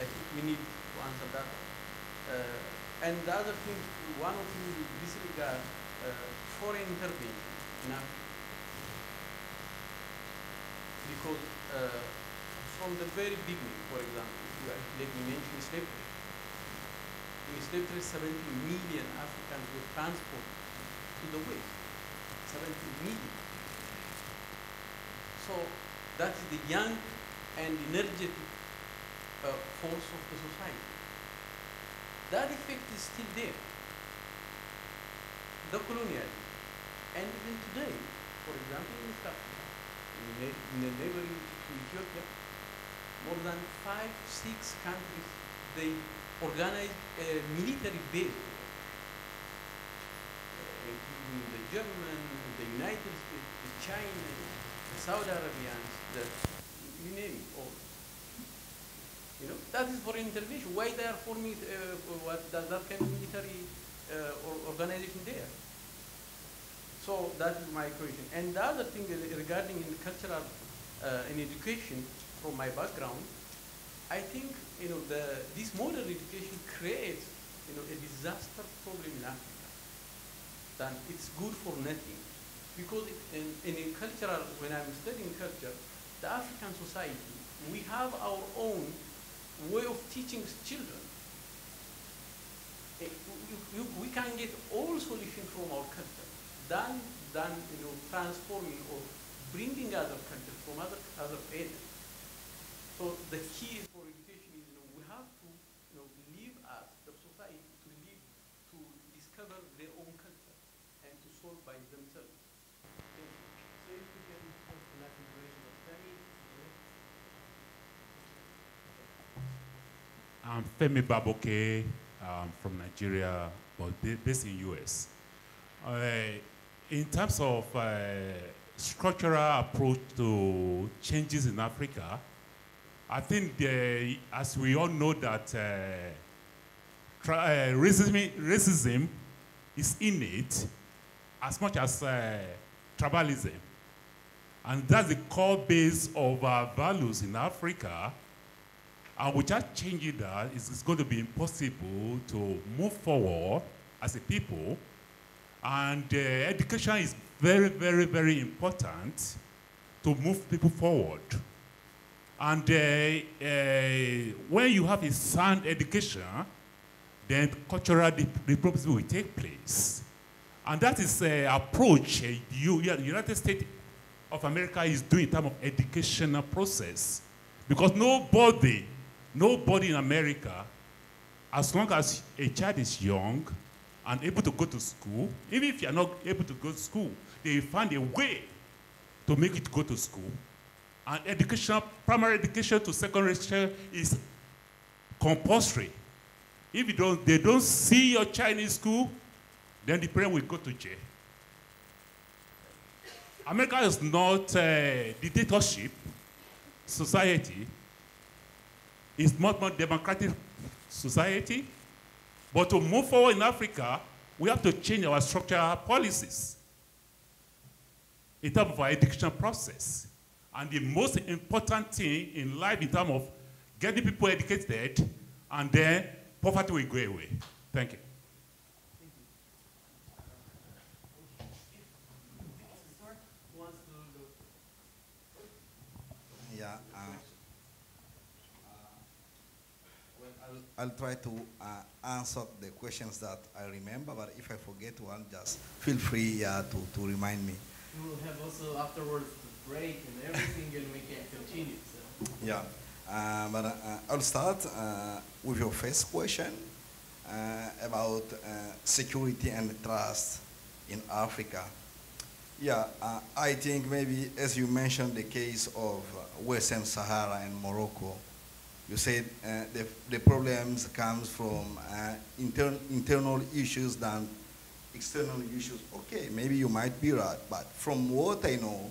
I think we need to answer that. Uh, and the other thing, one of you will disregard uh, foreign intervention in Africa. Because uh, from the very beginning, for example, let me mention slavery. In slavery, seventy million Africans were transported to the West. seventy million. So that is the young and energetic uh, force of the society. That effect is still there. The colonialism. And even today, for example, in South Africa, in, in the neighboring to Ethiopia, more than five, six countries, they organized a military base, uh, including the German, the United States, the China, the Saudi Arabians, the, you name it, all. You know, that is for intervention. Why they are forming uh, what that, that kind of military uh, or organization there? So that is my question. And the other thing regarding in cultural uh, in education, from my background, I think you know the this modern education creates you know a disaster problem in Africa. Then it's good for nothing, because it, in, in cultural, when I'm studying culture, the African society, we have our own way of teaching children. It, you, you, we can get all solutions from our culture. Than, than you know, transforming or bringing other countries from other, other areas. So the key for education is you know, we have to you know, leave us, the society, to live, to discover their own culture and to solve by themselves. Thank you. So if we can talk to Latin duration of Femi. I'm Femi Baboke, I'm from Nigeria, but based in U S. Uh, In terms of uh, structural approach to changes in Africa, I think, the, as we all know, that uh, try, uh, racism, racism is innate as much as uh, tribalism. And that's the core base of our values in Africa. And without changing that, it's, it's going to be impossible to move forward as a people. And uh, education is very, very, very important to move people forward. And uh, uh, when you have a sound education, then cultural diplomacy will take place. And that is the uh, approach uh, you, the United States of America is doing in terms of educational process. Because nobody, nobody in America, as long as a child is young, and able to go to school, even if you are not able to go to school, they find a way to make it go to school. And education, primary education to secondary education is compulsory. If you don't, they don't see your Chinese school, then the parent will go to jail. America is not a dictatorship society. It's much more democratic society. But to move forward in Africa, we have to change our structural policies in terms of our education process. And the most important thing in life in terms of getting people educated, and then poverty will go away. Thank you. Yeah. Uh, uh, well, I'll, I'll try to... Uh, answered the questions that I remember, but if I forget one, just feel free uh, to, to remind me. We will have also afterwards the break and everything, and we can continue. So. Yeah, uh, but uh, I'll start uh, with your first question. Uh, uh, about uh, security and trust in Africa. Yeah, uh, I think maybe as you mentioned the case of Western Sahara and Morocco, you said uh, the, the problems comes from uh, inter internal issues than external issues. Okay, maybe you might be right, but from what I know,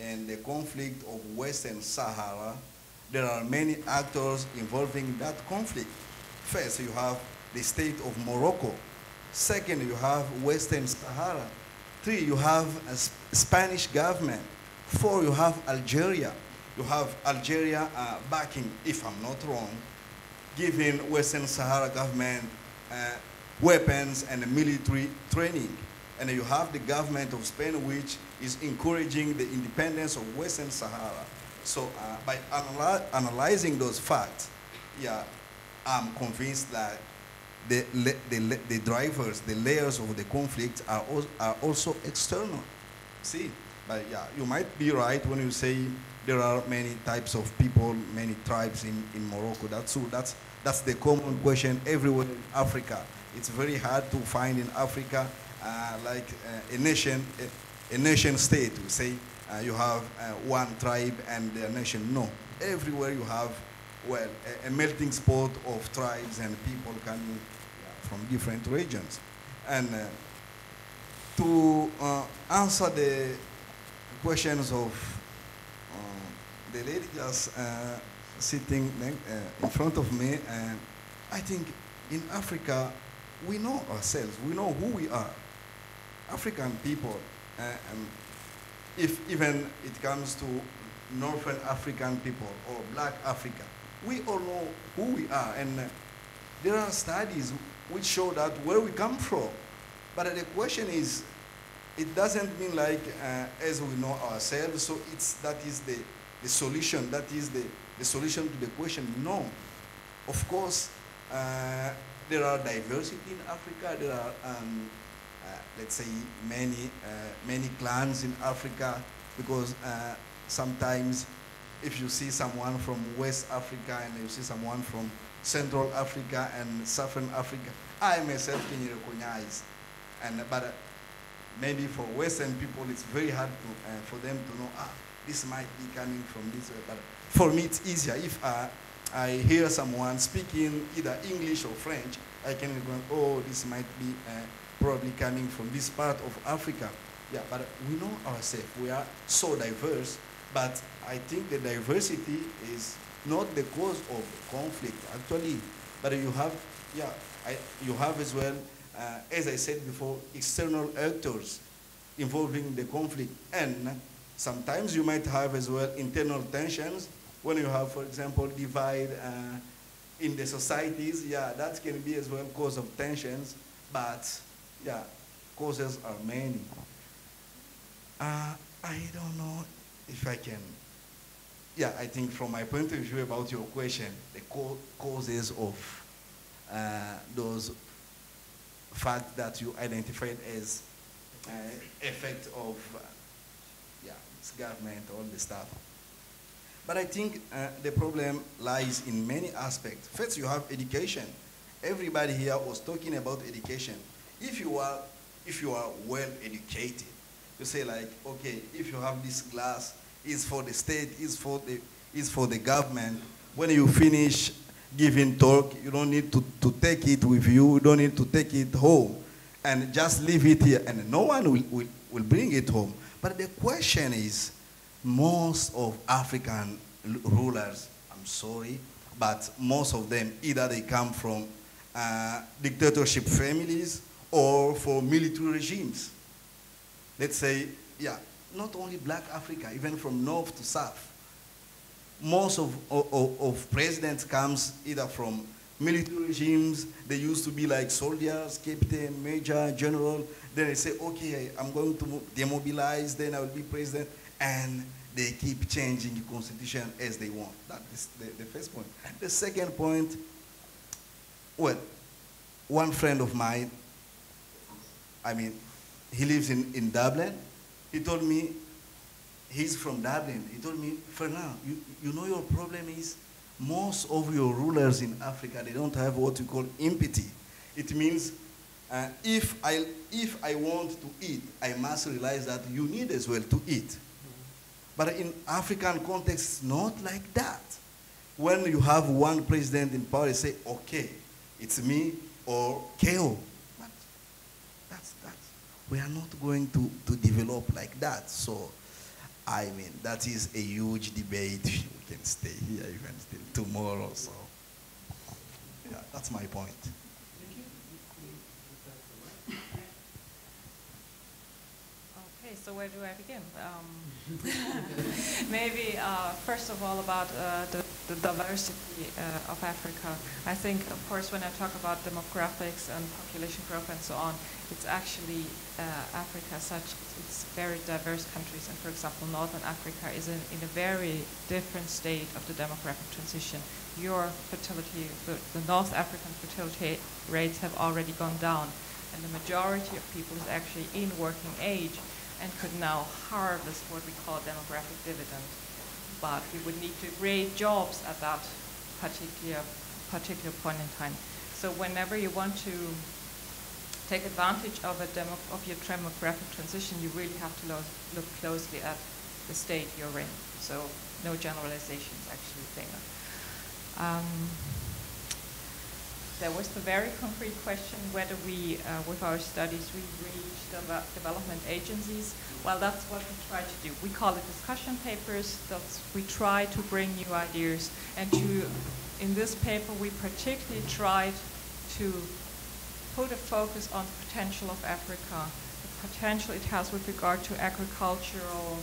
and the conflict of Western Sahara, there are many actors involving that conflict. First, you have the state of Morocco. Second, you have Western Sahara. Three, you have a Spanish government. Four, you have Algeria. You have Algeria uh, backing, if I'm not wrong, giving Western Sahara government uh, weapons and military training. And you have the government of Spain, which is encouraging the independence of Western Sahara. So uh, by analy analyzing those facts, yeah, I'm convinced that the, the, the drivers, the layers of the conflict are, al are also external. See, but yeah, you might be right when you say there are many types of people, many tribes in, in Morocco. That's, that's, that's the common question everywhere in Africa. It's very hard to find in Africa uh, like uh, a nation, a, a nation state, we say, Uh, you have uh, one tribe and their nation. No, everywhere you have, well, a, a melting pot of tribes and people coming uh, from different regions. And uh, to uh, answer the questions of uh, the lady just uh, sitting uh, in front of me, uh, I think in Africa, we know ourselves. We know who we are. African people. Uh, um, If even it comes to Northern African people or Black Africa, we all know who we are. And uh, there are studies which show that where we come from. But uh, the question is, it doesn't mean like uh, as we know ourselves, so it's, that is the, the solution, that is the, the solution to the question. No. Of course, uh, there are diversity in Africa, there are um, Uh, let's say many uh, many clans in Africa, because uh, sometimes if you see someone from West Africa and you see someone from Central Africa and Southern Africa, I myself can recognize. And but uh, maybe for Western people it's very hard to, uh, for them to know, ah, this might be coming from this way. But for me it's easier if uh, I hear someone speaking either English or French, I can go, oh, this might be Uh, probably coming from this part of Africa. Yeah, but we know ourselves. We are so diverse, but I think the diversity is not the cause of conflict, actually. But you have, yeah, I, you have as well, uh, as I said before, external actors involving the conflict. And sometimes you might have as well internal tensions when you have, for example, divide uh, in the societies. Yeah, that can be as well cause of tensions, but yeah, causes are many. Uh, I don't know if I can. Yeah, I think from my point of view about your question, the co causes of uh, those facts that you identified as uh, effect of uh, yeah, it's government, all the stuff. But I think uh, the problem lies in many aspects. First, you have education. Everybody here was talking about education. If you are, if you are well educated, you say like, okay, if you have this class, it's for the state, it's for the, it's for the government. When you finish giving talk, you don't need to, to take it with you, you don't need to take it home, and just leave it here, and no one will, will, will bring it home. But the question is, most of African rulers, I'm sorry, but most of them, either they come from uh, dictatorship families, or for military regimes. Let's say, yeah, not only Black Africa, even from north to south. Most of, of, of presidents comes either from military regimes. They used to be like soldiers, captain, major, general. Then they say, okay, I'm going to demobilize, then I will be president. And they keep changing the constitution as they want. That is the, the first point. The second point, well, one friend of mine, I mean, he lives in, in Dublin. He told me, he's from Dublin. He told me, Fernand, you, you know your problem is most of your rulers in Africa, they don't have what you call empathy. It means uh, if, I, if I want to eat, I must realize that you need as well to eat. Mm-hmm. But in African context, it's not like that. When you have one president in power, you say, okay, it's me or K O. But that's, that's, we are not going to, to develop like that. So, I mean, that is a huge debate. We can stay here even till tomorrow. So, yeah, that's my point. Okay, so where do I begin? Um, maybe uh, first of all about uh, the, the diversity uh, of Africa. I think, of course, when I talk about demographics and population growth and so on, it's actually uh, Africa such, it's very diverse countries. And for example, Northern Africa is in, in a very different state of the demographic transition. Your fertility, the, the North African fertility rates have already gone down. And the majority of people is actually in working age and could now harvest what we call demographic dividend. But we would need to create jobs at that particular, particular point in time. So whenever you want to take advantage of, a demo, of your demographic transition, you really have to lo look closely at the state you're in. So no generalizations actually there. Um, There was the very concrete question whether we, uh, with our studies, we reach the development agencies. Well, that's what we try to do. We call it discussion papers. That's, we try to bring new ideas. And to, in this paper, we particularly tried to put a focus on the potential of Africa, the potential it has with regard to agricultural,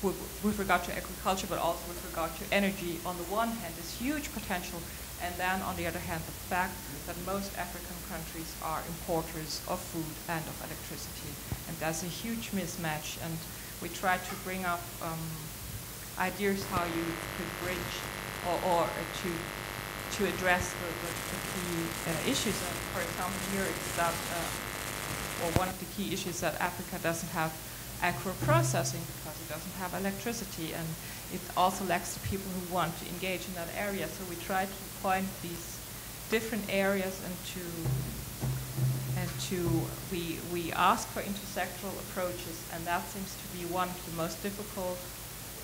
with, with regard to agriculture, but also with regard to energy. On the one hand, this huge potential. And then, on the other hand, the fact that most African countries are importers of food and of electricity. And that's a huge mismatch. And we try to bring up um, ideas how you could bridge or, or to to address the, the, the key uh, issues. And for example, here it's that, uh, or one of the key issues that Africa doesn't have agro-processing because it doesn't have electricity. And it also lacks the people who want to engage in that area. So we try to point these different areas and to, and to we, we ask for intersectoral approaches. And that seems to be one of the most difficult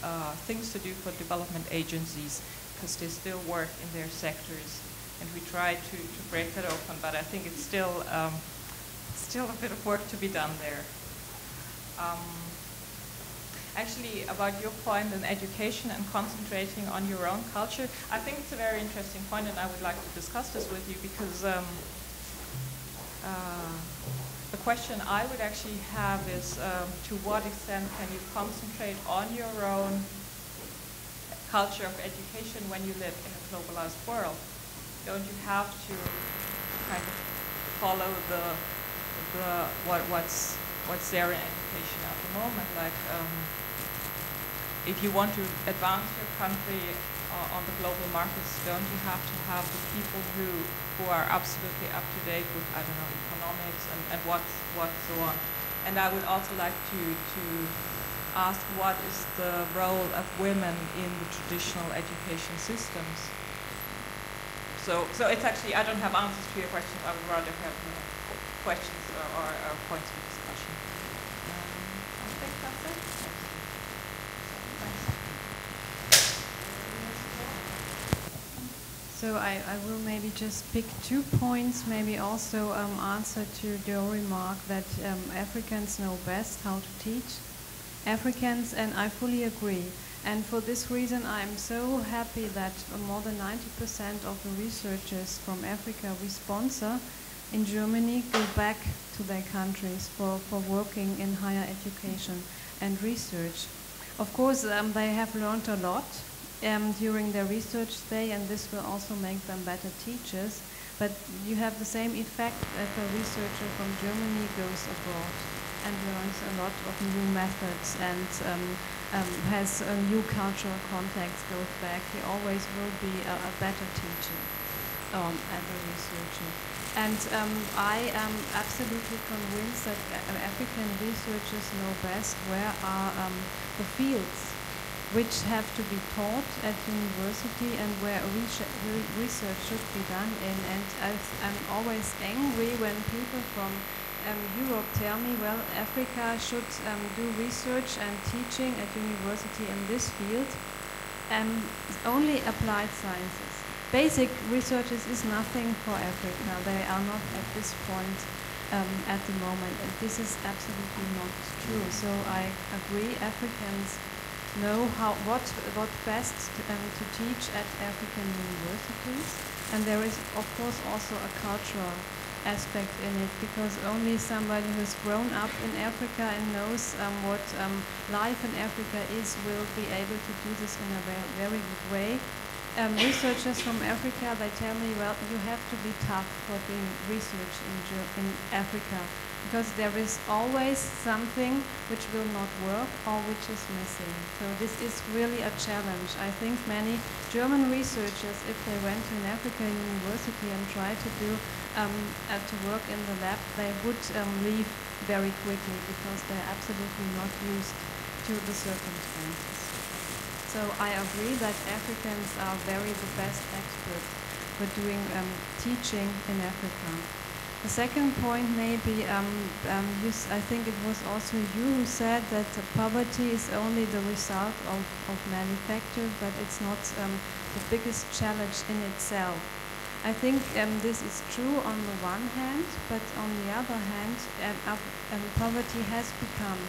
uh, things to do for development agencies because they still work in their sectors. And we try to, to break that open. But I think it's still, um, still a bit of work to be done there. Um, Actually, about your point on education and concentrating on your own culture, I think it's a very interesting point, and I would like to discuss this with you because um, uh, the question I would actually have is um, to what extent can you concentrate on your own culture of education when you live in a globalized world? Don't you have to kind of follow the, the what, what's, what's there in education at the moment? Like. Um, If you want to advance your country uh, on the global markets, don't you have to have the people who, who are absolutely up to date with, I don't know, economics and, and what, what so on? And I would also like to, to ask what is the role of women in the traditional education systems? So, so it's actually, I don't have answers to your questions. I would rather have you know, questions or, or, or points of discussion. Um, I think that's it. So I, I will maybe just pick two points, maybe also um, answer to your remark that um, Africans know best how to teach Africans, and I fully agree. And for this reason, I'm so happy that more than ninety percent of the researchers from Africa we sponsor in Germany go back to their countries for, for working in higher education and research. Of course, um, they have learned a lot Um, during their research day, and this will also make them better teachers. But you have the same effect if a researcher from Germany goes abroad and learns a lot of new methods and um, um, has a new cultural context, goes back. He always will be a, a better teacher um, as a researcher. And um, I am absolutely convinced that African researchers know best where are um, the fields which have to be taught at university and where research should be done in. And I'm always angry when people from um, Europe tell me, well, Africa should um, do research and teaching at university in this field, um, only applied sciences. Basic research is nothing for Africa. They are not at this point um, at the moment. And this is absolutely not true. So I agree, Africans know how what what best um, to teach at African universities, and there is of course also a cultural aspect in it, because only somebody who's grown up in Africa and knows um, what um, life in Africa is will be able to do this in a very, very good way. Um, researchers from Africa, they tell me, well, you have to be tough for doing research in in Africa, because there is always something which will not work or which is missing. So this is really a challenge. I think many German researchers, if they went to an African university and tried to do um, uh, to work in the lab, they would um, leave very quickly, because they're absolutely not used to the circumstances. So I agree that Africans are very the best experts for doing um, teaching in Africa. The second point maybe, um, um, you s I think it was also you who said that the poverty is only the result of, of many factors, but it's not um, the biggest challenge in itself. I think um, this is true on the one hand, but on the other hand, um, um, poverty has become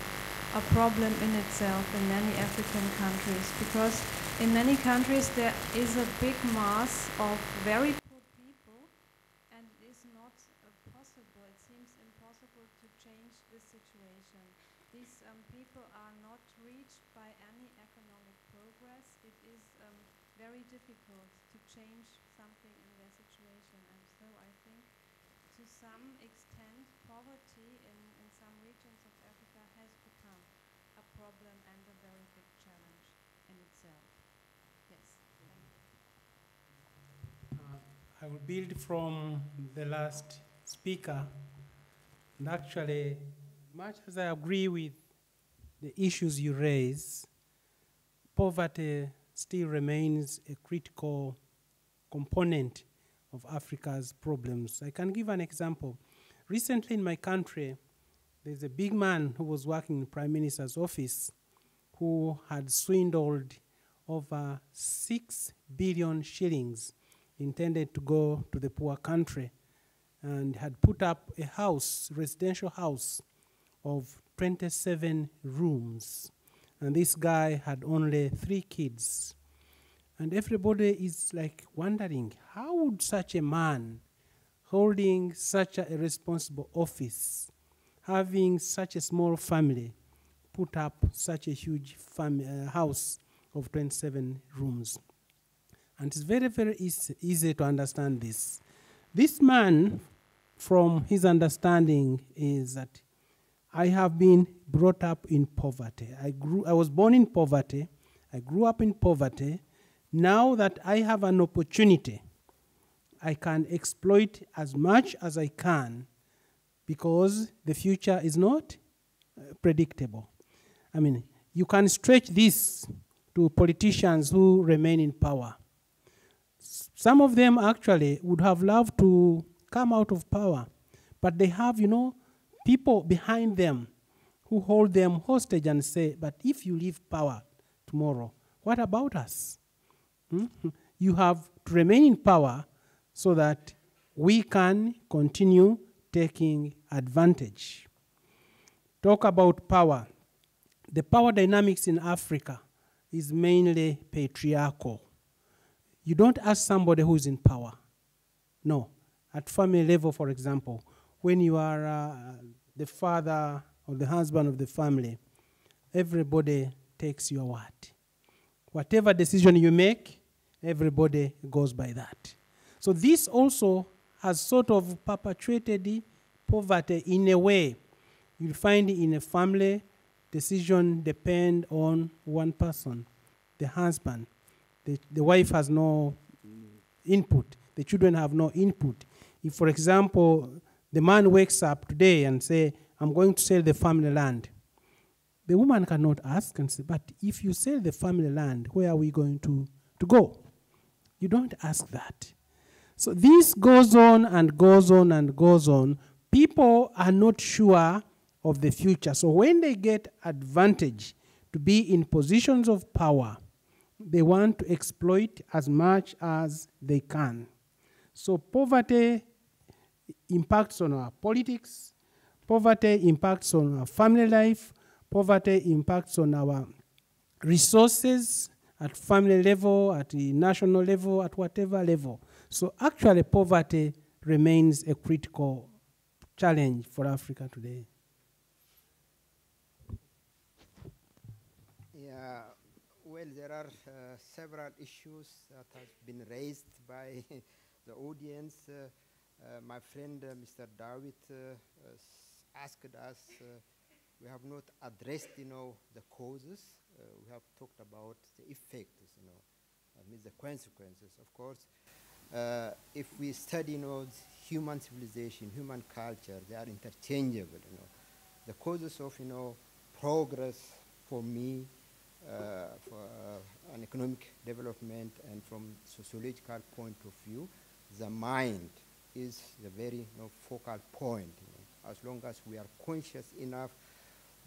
a problem in itself in many African countries, because in many countries there is a big mass of very difficult to change something in their situation. And so I think to some extent poverty in, in some regions of Africa has become a problem and a very big challenge in itself. Yes. Thank you. Uh, I will build from the last speaker, and actually much as I agree with the issues you raise, poverty still remains a critical component of Africa's problems. I can give an example. Recently in my country, there's a big man who was working in the Prime Minister's office who had swindled over six billion shillings intended to go to the poor country, and had put up a house, residential house of twenty-seven rooms. And this guy had only three kids. And everybody is like wondering, how would such a man holding such a responsible office, having such a small family, put up such a huge uh, house of twenty-seven rooms? And it's very, very easy, easy to understand this. This man, from his understanding, is that I have been brought up in poverty. I grew, I was born in poverty. I grew up in poverty. Now that I have an opportunity, I can exploit as much as I can, because the future is not uh, predictable. I mean, you can stretch this to politicians who remain in power. S- some of them actually would have loved to come out of power, but they have, you know, people behind them who hold them hostage and say, but if you leave power tomorrow, what about us? Hmm? You have to remain in power so that we can continue taking advantage. Talk about power. The power dynamics in Africa is mainly patriarchal. You don't ask somebody who is in power. No. At family level, for example, when you are uh, the father or the husband of the family, everybody takes your word. Whatever decision you make, everybody goes by that. So this also has sort of perpetuated poverty in a way. You'll find in a family, decision depend on one person, the husband. The, the wife has no input. The children have no input. If, for example, the man wakes up today and say, I'm going to sell the family land. The woman cannot ask and say, but if you sell the family land, where are we going to, to go? You don't ask that. So this goes on and goes on and goes on. People are not sure of the future. So when they get advantage to be in positions of power, they want to exploit as much as they can. So poverty impacts on our politics. Poverty impacts on our family life. Poverty impacts on our resources at family level, at the national level, at whatever level. So actually poverty remains a critical challenge for Africa today. Yeah, well, there are uh, several issues that have been raised by the audience. Uh, uh, my friend, uh, Mister Dawit, uh, uh, asked us, uh, we have not addressed, you know, the causes. Uh, we have talked about the effects, you know, I mean the consequences. Of course, uh, if we study, you know, human civilization, human culture, they are interchangeable, you know. The causes of, you know, progress for me, uh, for uh, an economic development and from sociological point of view, the mind is the very, you know, focal point. You know. As long as we are conscious enough,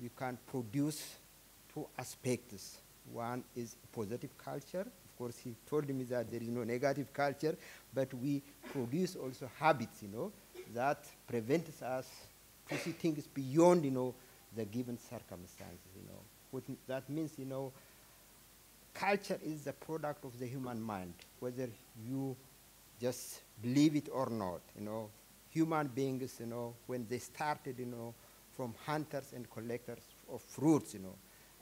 we can produce two aspects. One is positive culture. Of course, he told me that there is no negative culture, but we produce also habits, you know, that prevents us to see things beyond, you know, the given circumstances, you know. What that means, you know, culture is the product of the human mind, whether you just believe it or not, you know. Human beings, you know, when they started, you know, from hunters and collectors of fruits, you know,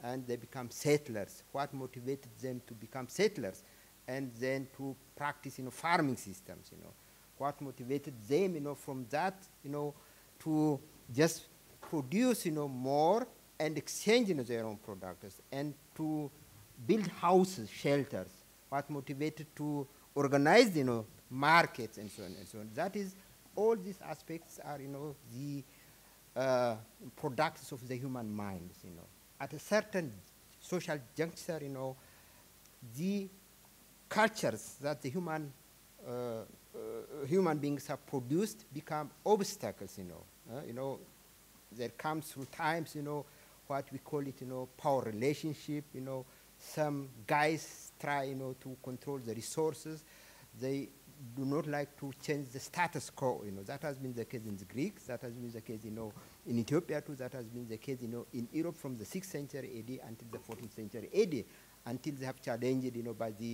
and they become settlers. What motivated them to become settlers and then to practice, you know, farming systems, you know? What motivated them, you know, from that, you know, to just produce, you know, more and exchange, you know, their own products and to build houses, shelters. What motivated to organize, you know, markets and so on and so on. That is, all these aspects are, you know, the Uh, products of the human minds, you know. At a certain social juncture, you know, the cultures that the human uh, uh, human beings have produced become obstacles, you know. Uh, you know, there comes through times, you know, what we call it, you know, power relationship, you know. Some guys try, you know, to control the resources. They do not like to change the status quo, you know. That has been the case in the Greeks, that has been the case, you know, in Ethiopia too, that has been the case, you know, in Europe from the sixth century A D until the fourteenth century A D, until they have challenged, you know, by the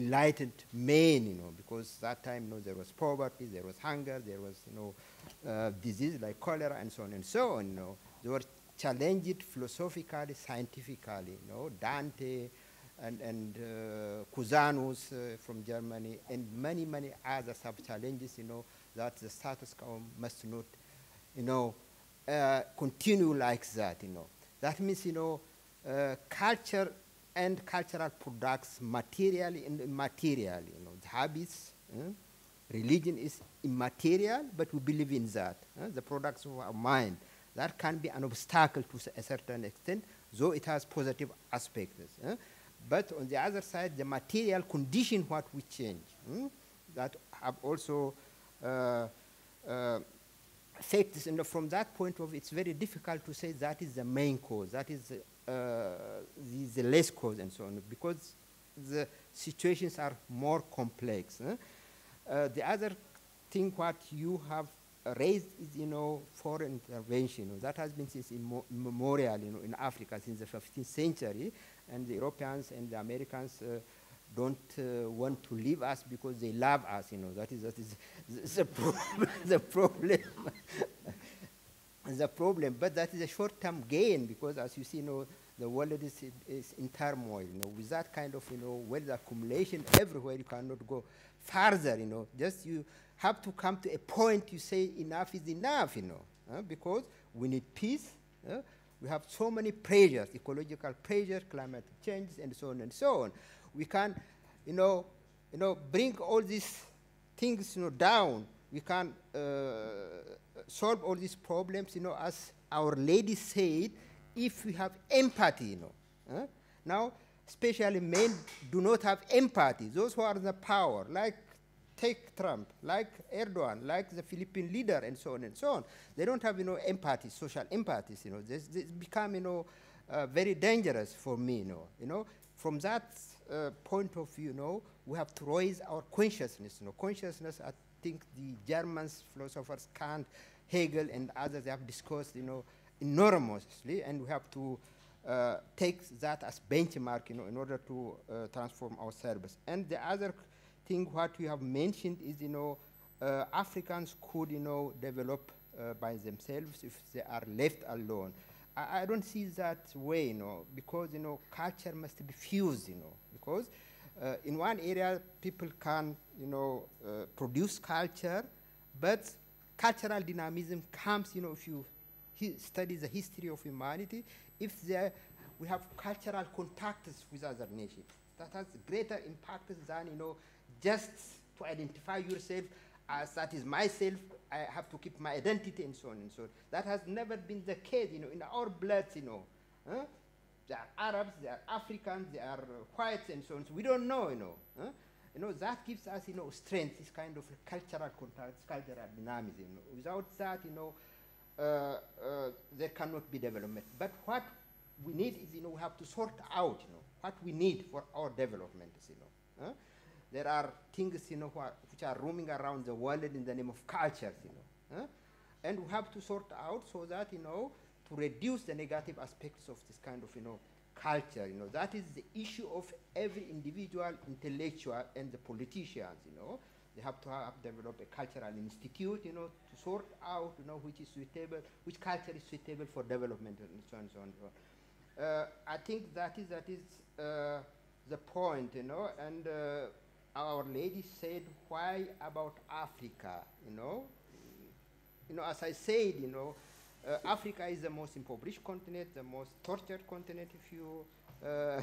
enlightened men, you know, because that time, you know, there was poverty, there was hunger, there was, you know, uh, disease like cholera and so on and so on, you know. They were challenged philosophically, scientifically, you know, Dante, and, and uh, Cusanus uh, from Germany, and many, many other sub-challenges, you know, that the status quo must not, you know, uh, continue like that, you know. That means, you know, uh, culture and cultural products, materially and immaterially, you know, the habits, eh? Religion is immaterial, but we believe in that, eh? The products of our mind. That can be an obstacle to a certain extent, though it has positive aspects. Eh? But on the other side, the material condition what we change, hmm, that have also uh, uh, effects. And from that point of view, it's very difficult to say that is the main cause, that is uh, the, the less cause and so on, because the situations are more complex. Eh? Uh, the other thing what you have raised is, you know, foreign intervention. You know, that has been since immemorial, you know, in Africa since the fifteenth century. And the Europeans and the Americans uh, don't uh, want to leave us because they love us, you know. That is, that is the, the problem. the problem. the problem. But that is a short-term gain because, as you see, you know, the world is, is in turmoil. You know, with that kind of, you know, wealth accumulation everywhere, you cannot go farther. You know, just you have to come to a point you say enough is enough. You know, uh, because we need peace. Uh, We have so many pressures, ecological pressures, climate change, and so on and so on. We can, you know, you know, bring all these things, you know, down. We can uh, solve all these problems, you know, as Our Lady said, if we have empathy, you know. Eh? Now, especially men do not have empathy. Those who are in the power, like take Trump, like Erdogan, like the Philippine leader, and so on and so on. They don't have, you know, empathy, social empathy. You know, this, this become, you know, uh, very dangerous for me. You know, you know, from that uh, point of view, you know, we have to raise our consciousness. You know, consciousness. I think the Germans, philosophers, Kant, Hegel, and others, they have discussed, you know, enormously, and we have to uh, take that as benchmark, you know, in order to uh, transform our service. And the other thing, what we have mentioned is, you know, uh, Africans could, you know, develop uh, by themselves if they are left alone. I, I don't see that way, you know, because, you know, culture must be fused, you know, because uh, in one area people can, you know, uh, produce culture, but cultural dynamism comes, you know, if you study the history of humanity, if there we have cultural contacts with other nations. That has greater impact than, you know, just to identify yourself as that is myself, I have to keep my identity, and so on and so on. That has never been the case, you know, in our blood, you know. Huh? They are Arabs, they are Africans, they are uh, whites, and so on. So we don't know, you know. Huh? You know, that gives us, you know, strength, this kind of cultural contacts, cultural dynamism. You know. Without that, you know, Uh, uh, there cannot be development. But what we need is, you know, we have to sort out, you know, what we need for our development, you know. Huh? There are things, you know, wh which are roaming around the world in the name of cultures, you know. Huh? And we have to sort out so that, you know, to reduce the negative aspects of this kind of, you know, culture, you know. That is the issue of every individual intellectual and the politicians, you know. They have to have develop a cultural institute, you know, to sort out, you know, which is suitable, which culture is suitable for development, and so on and so on. And so on. Uh, I think that is that is uh, the point, you know. And uh, Our Lady said, "Why about Africa?" You know, you know, as I said, you know, uh, Africa is the most impoverished continent, the most tortured continent, if you uh,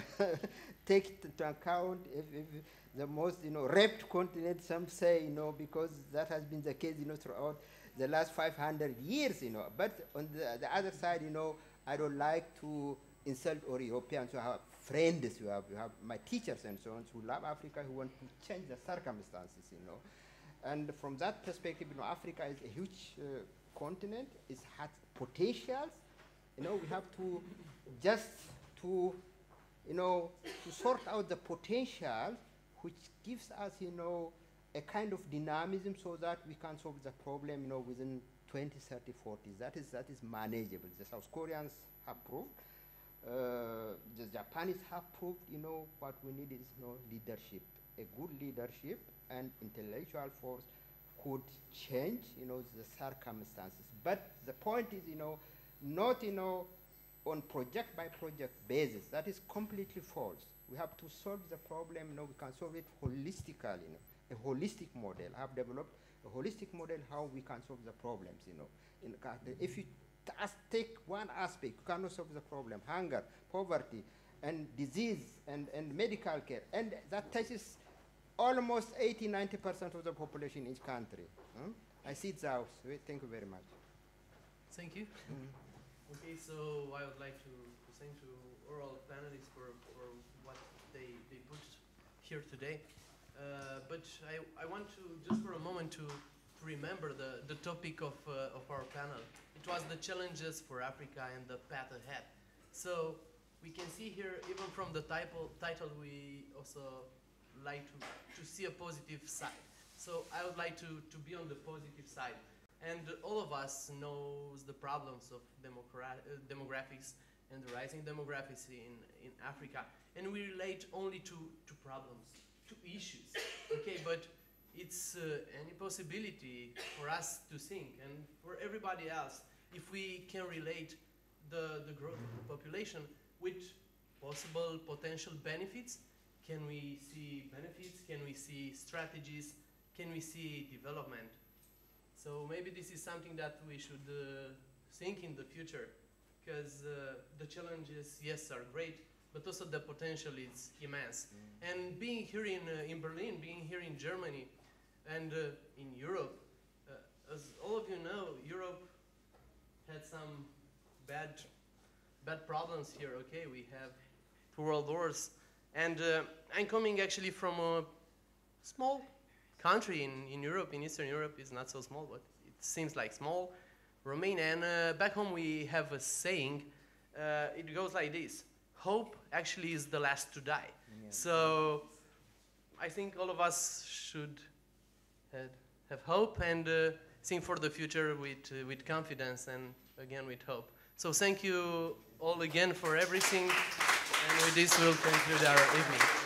take it into account. If, if the most, you know, raped continent, some say, you know, because that has been the case, you know, throughout the last five hundred years, you know. But on the, the other side, you know, I don't like to insult or Europeans who have friends, who have, who have my teachers and so on, who love Africa, who want to change the circumstances, you know. And from that perspective, you know, Africa is a huge uh, continent. It has potentials. You know, we have to just to, you know, to sort out the potential which gives us, you know, a kind of dynamism so that we can solve the problem, you know, within twenty, thirty, forty. That is, that is manageable. The South Koreans have proved, uh, the Japanese have proved, you know, what we need is, you know, leadership. A good leadership and intellectual force could change, you know, the circumstances. But the point is, you know, not, you know, on project by project basis. That is completely false. We have to solve the problem, you know, we can solve it holistically, you know, a holistic model. I have developed a holistic model how we can solve the problems, you know. In, if you take one aspect, you cannot solve the problem, hunger, poverty, and disease, and, and medical care, and that touches almost eighty, ninety percent of the population in each country. Hmm? I see it out. Thank you very much. Thank you. Mm. Okay, so I would like to thank you, oral panelists, for, for what they, they put here today. Uh, but I, I want to, just for a moment, to remember the, the topic of, uh, of our panel. It was the challenges for Africa and the path ahead. So we can see here, even from the title, title we also like to, to see a positive side. So I would like to, to be on the positive side. And all of us knows the problems of demogra- uh, demographics and the rising demographics in, in Africa. And we relate only to, to problems, to issues, okay? But it's uh, any possibility for us to think, and for everybody else, if we can relate the, the growth of the population with possible potential benefits, can we see benefits, can we see strategies, can we see development? So maybe this is something that we should uh, think in the future, because uh, the challenges, yes, are great, but also the potential is immense. Mm. And being here in, uh, in Berlin, being here in Germany, and uh, in Europe, uh, as all of you know, Europe had some bad, bad problems here, okay? We have two world wars. And uh, I'm coming actually from a small country in, in Europe, in Eastern Europe. It's not so small, but it seems like small, Romania. And uh, back home we have a saying, uh, it goes like this: hope actually is the last to die. Yeah. So I think all of us should have, have hope and uh, think for the future with, uh, with confidence and again with hope. So thank you all again for everything, and with this we'll conclude our evening.